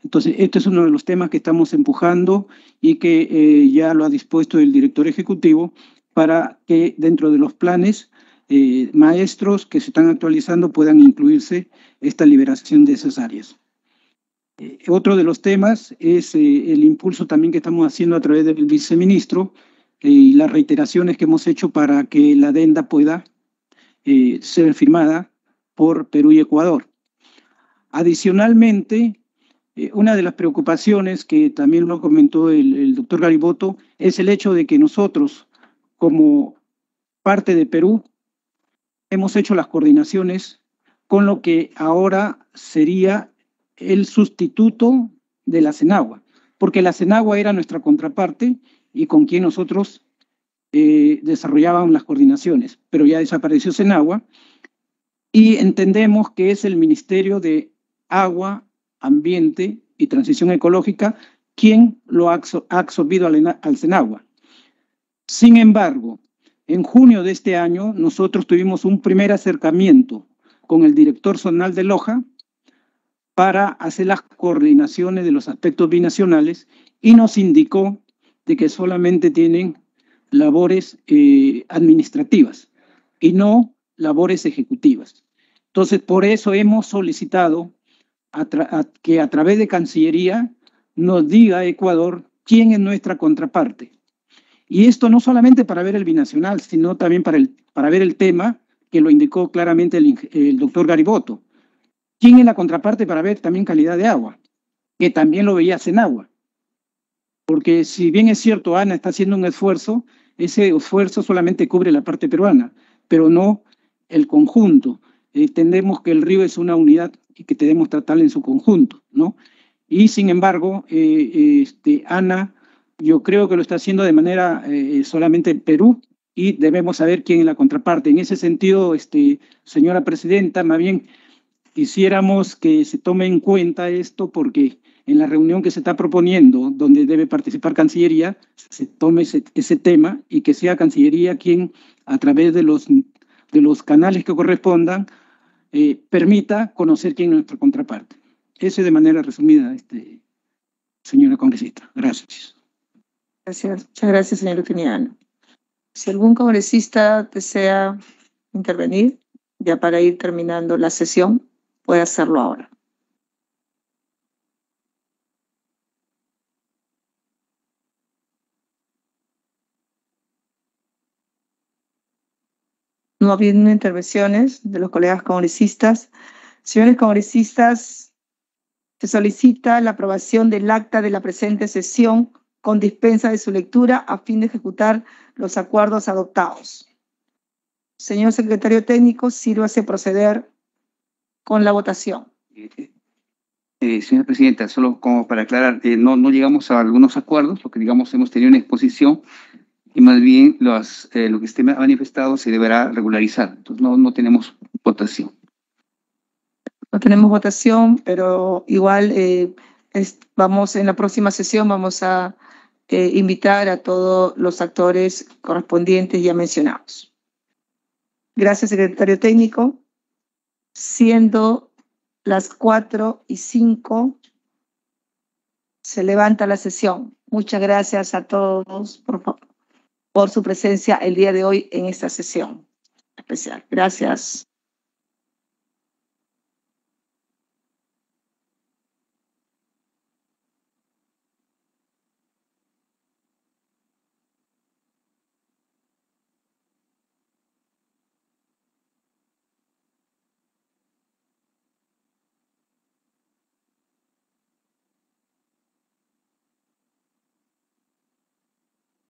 Entonces, este es uno de los temas que estamos empujando y que ya lo ha dispuesto el director ejecutivo para que dentro de los planes maestros que se están actualizando puedan incluirse esta liberación de esas áreas. Otro de los temas es el impulso también que estamos haciendo a través del viceministro y las reiteraciones que hemos hecho para que la adenda pueda ser firmada por Perú y Ecuador. Adicionalmente, una de las preocupaciones que también lo comentó el doctor Garibotto es el hecho de que nosotros, como parte de Perú, hemos hecho las coordinaciones con lo que ahora sería el sustituto de la Senagua, porque la Senagua era nuestra contraparte y con quien nosotros desarrollábamos las coordinaciones, pero ya desapareció Senagua y entendemos que es el Ministerio de Agua, Ambiente y Transición Ecológica quien lo ha absorbido al Senagua. Sin embargo, en junio de este año nosotros tuvimos un primer acercamiento con el director zonal de Loja para hacer las coordinaciones de los aspectos binacionales y nos indicó de que solamente tienen labores administrativas y no labores ejecutivas. Entonces, por eso hemos solicitado que a través de Cancillería nos diga a Ecuador quién es nuestra contraparte. Y esto no solamente para ver el binacional, sino también para ver el tema que lo indicó claramente el doctor Garibotto. ¿Quién es la contraparte para ver también calidad de agua? Que también lo veía Senagua. Porque si bien es cierto, ANA está haciendo un esfuerzo, ese esfuerzo solamente cubre la parte peruana, pero no el conjunto. Entendemos que el río es una unidad y que debemos tratarla en su conjunto, ¿no? Y sin embargo, ANA, yo creo que lo está haciendo de manera solamente en Perú y debemos saber quién es la contraparte. En ese sentido, señora presidenta, más bien quisiéramos que se tome en cuenta esto porque en la reunión que se está proponiendo, donde debe participar Cancillería, se tome ese tema y que sea Cancillería quien, a través de los canales que correspondan, permita conocer quién es nuestra contraparte. Eso de manera resumida, señora congresista. Gracias. Gracias. Muchas gracias, señor Otiniano. Si algún congresista desea intervenir, ya para ir terminando la sesión, puede hacerlo ahora. No ha habido intervenciones de los colegas congresistas. Señores congresistas, se solicita la aprobación del acta de la presente sesión con dispensa de su lectura a fin de ejecutar los acuerdos adoptados. Señor secretario técnico, sírvase proceder con la votación. Señora presidenta, solo como para aclarar, no llegamos a algunos acuerdos, porque digamos hemos tenido una exposición y más bien lo que esté manifestado se deberá regularizar. Entonces no tenemos votación. No tenemos votación, pero igual vamos en la próxima sesión vamos a invitar a todos los actores correspondientes ya mencionados. Gracias, secretario técnico. Siendo las 4:05, se levanta la sesión. Muchas gracias a todos por su presencia el día de hoy en esta sesión especial. Gracias.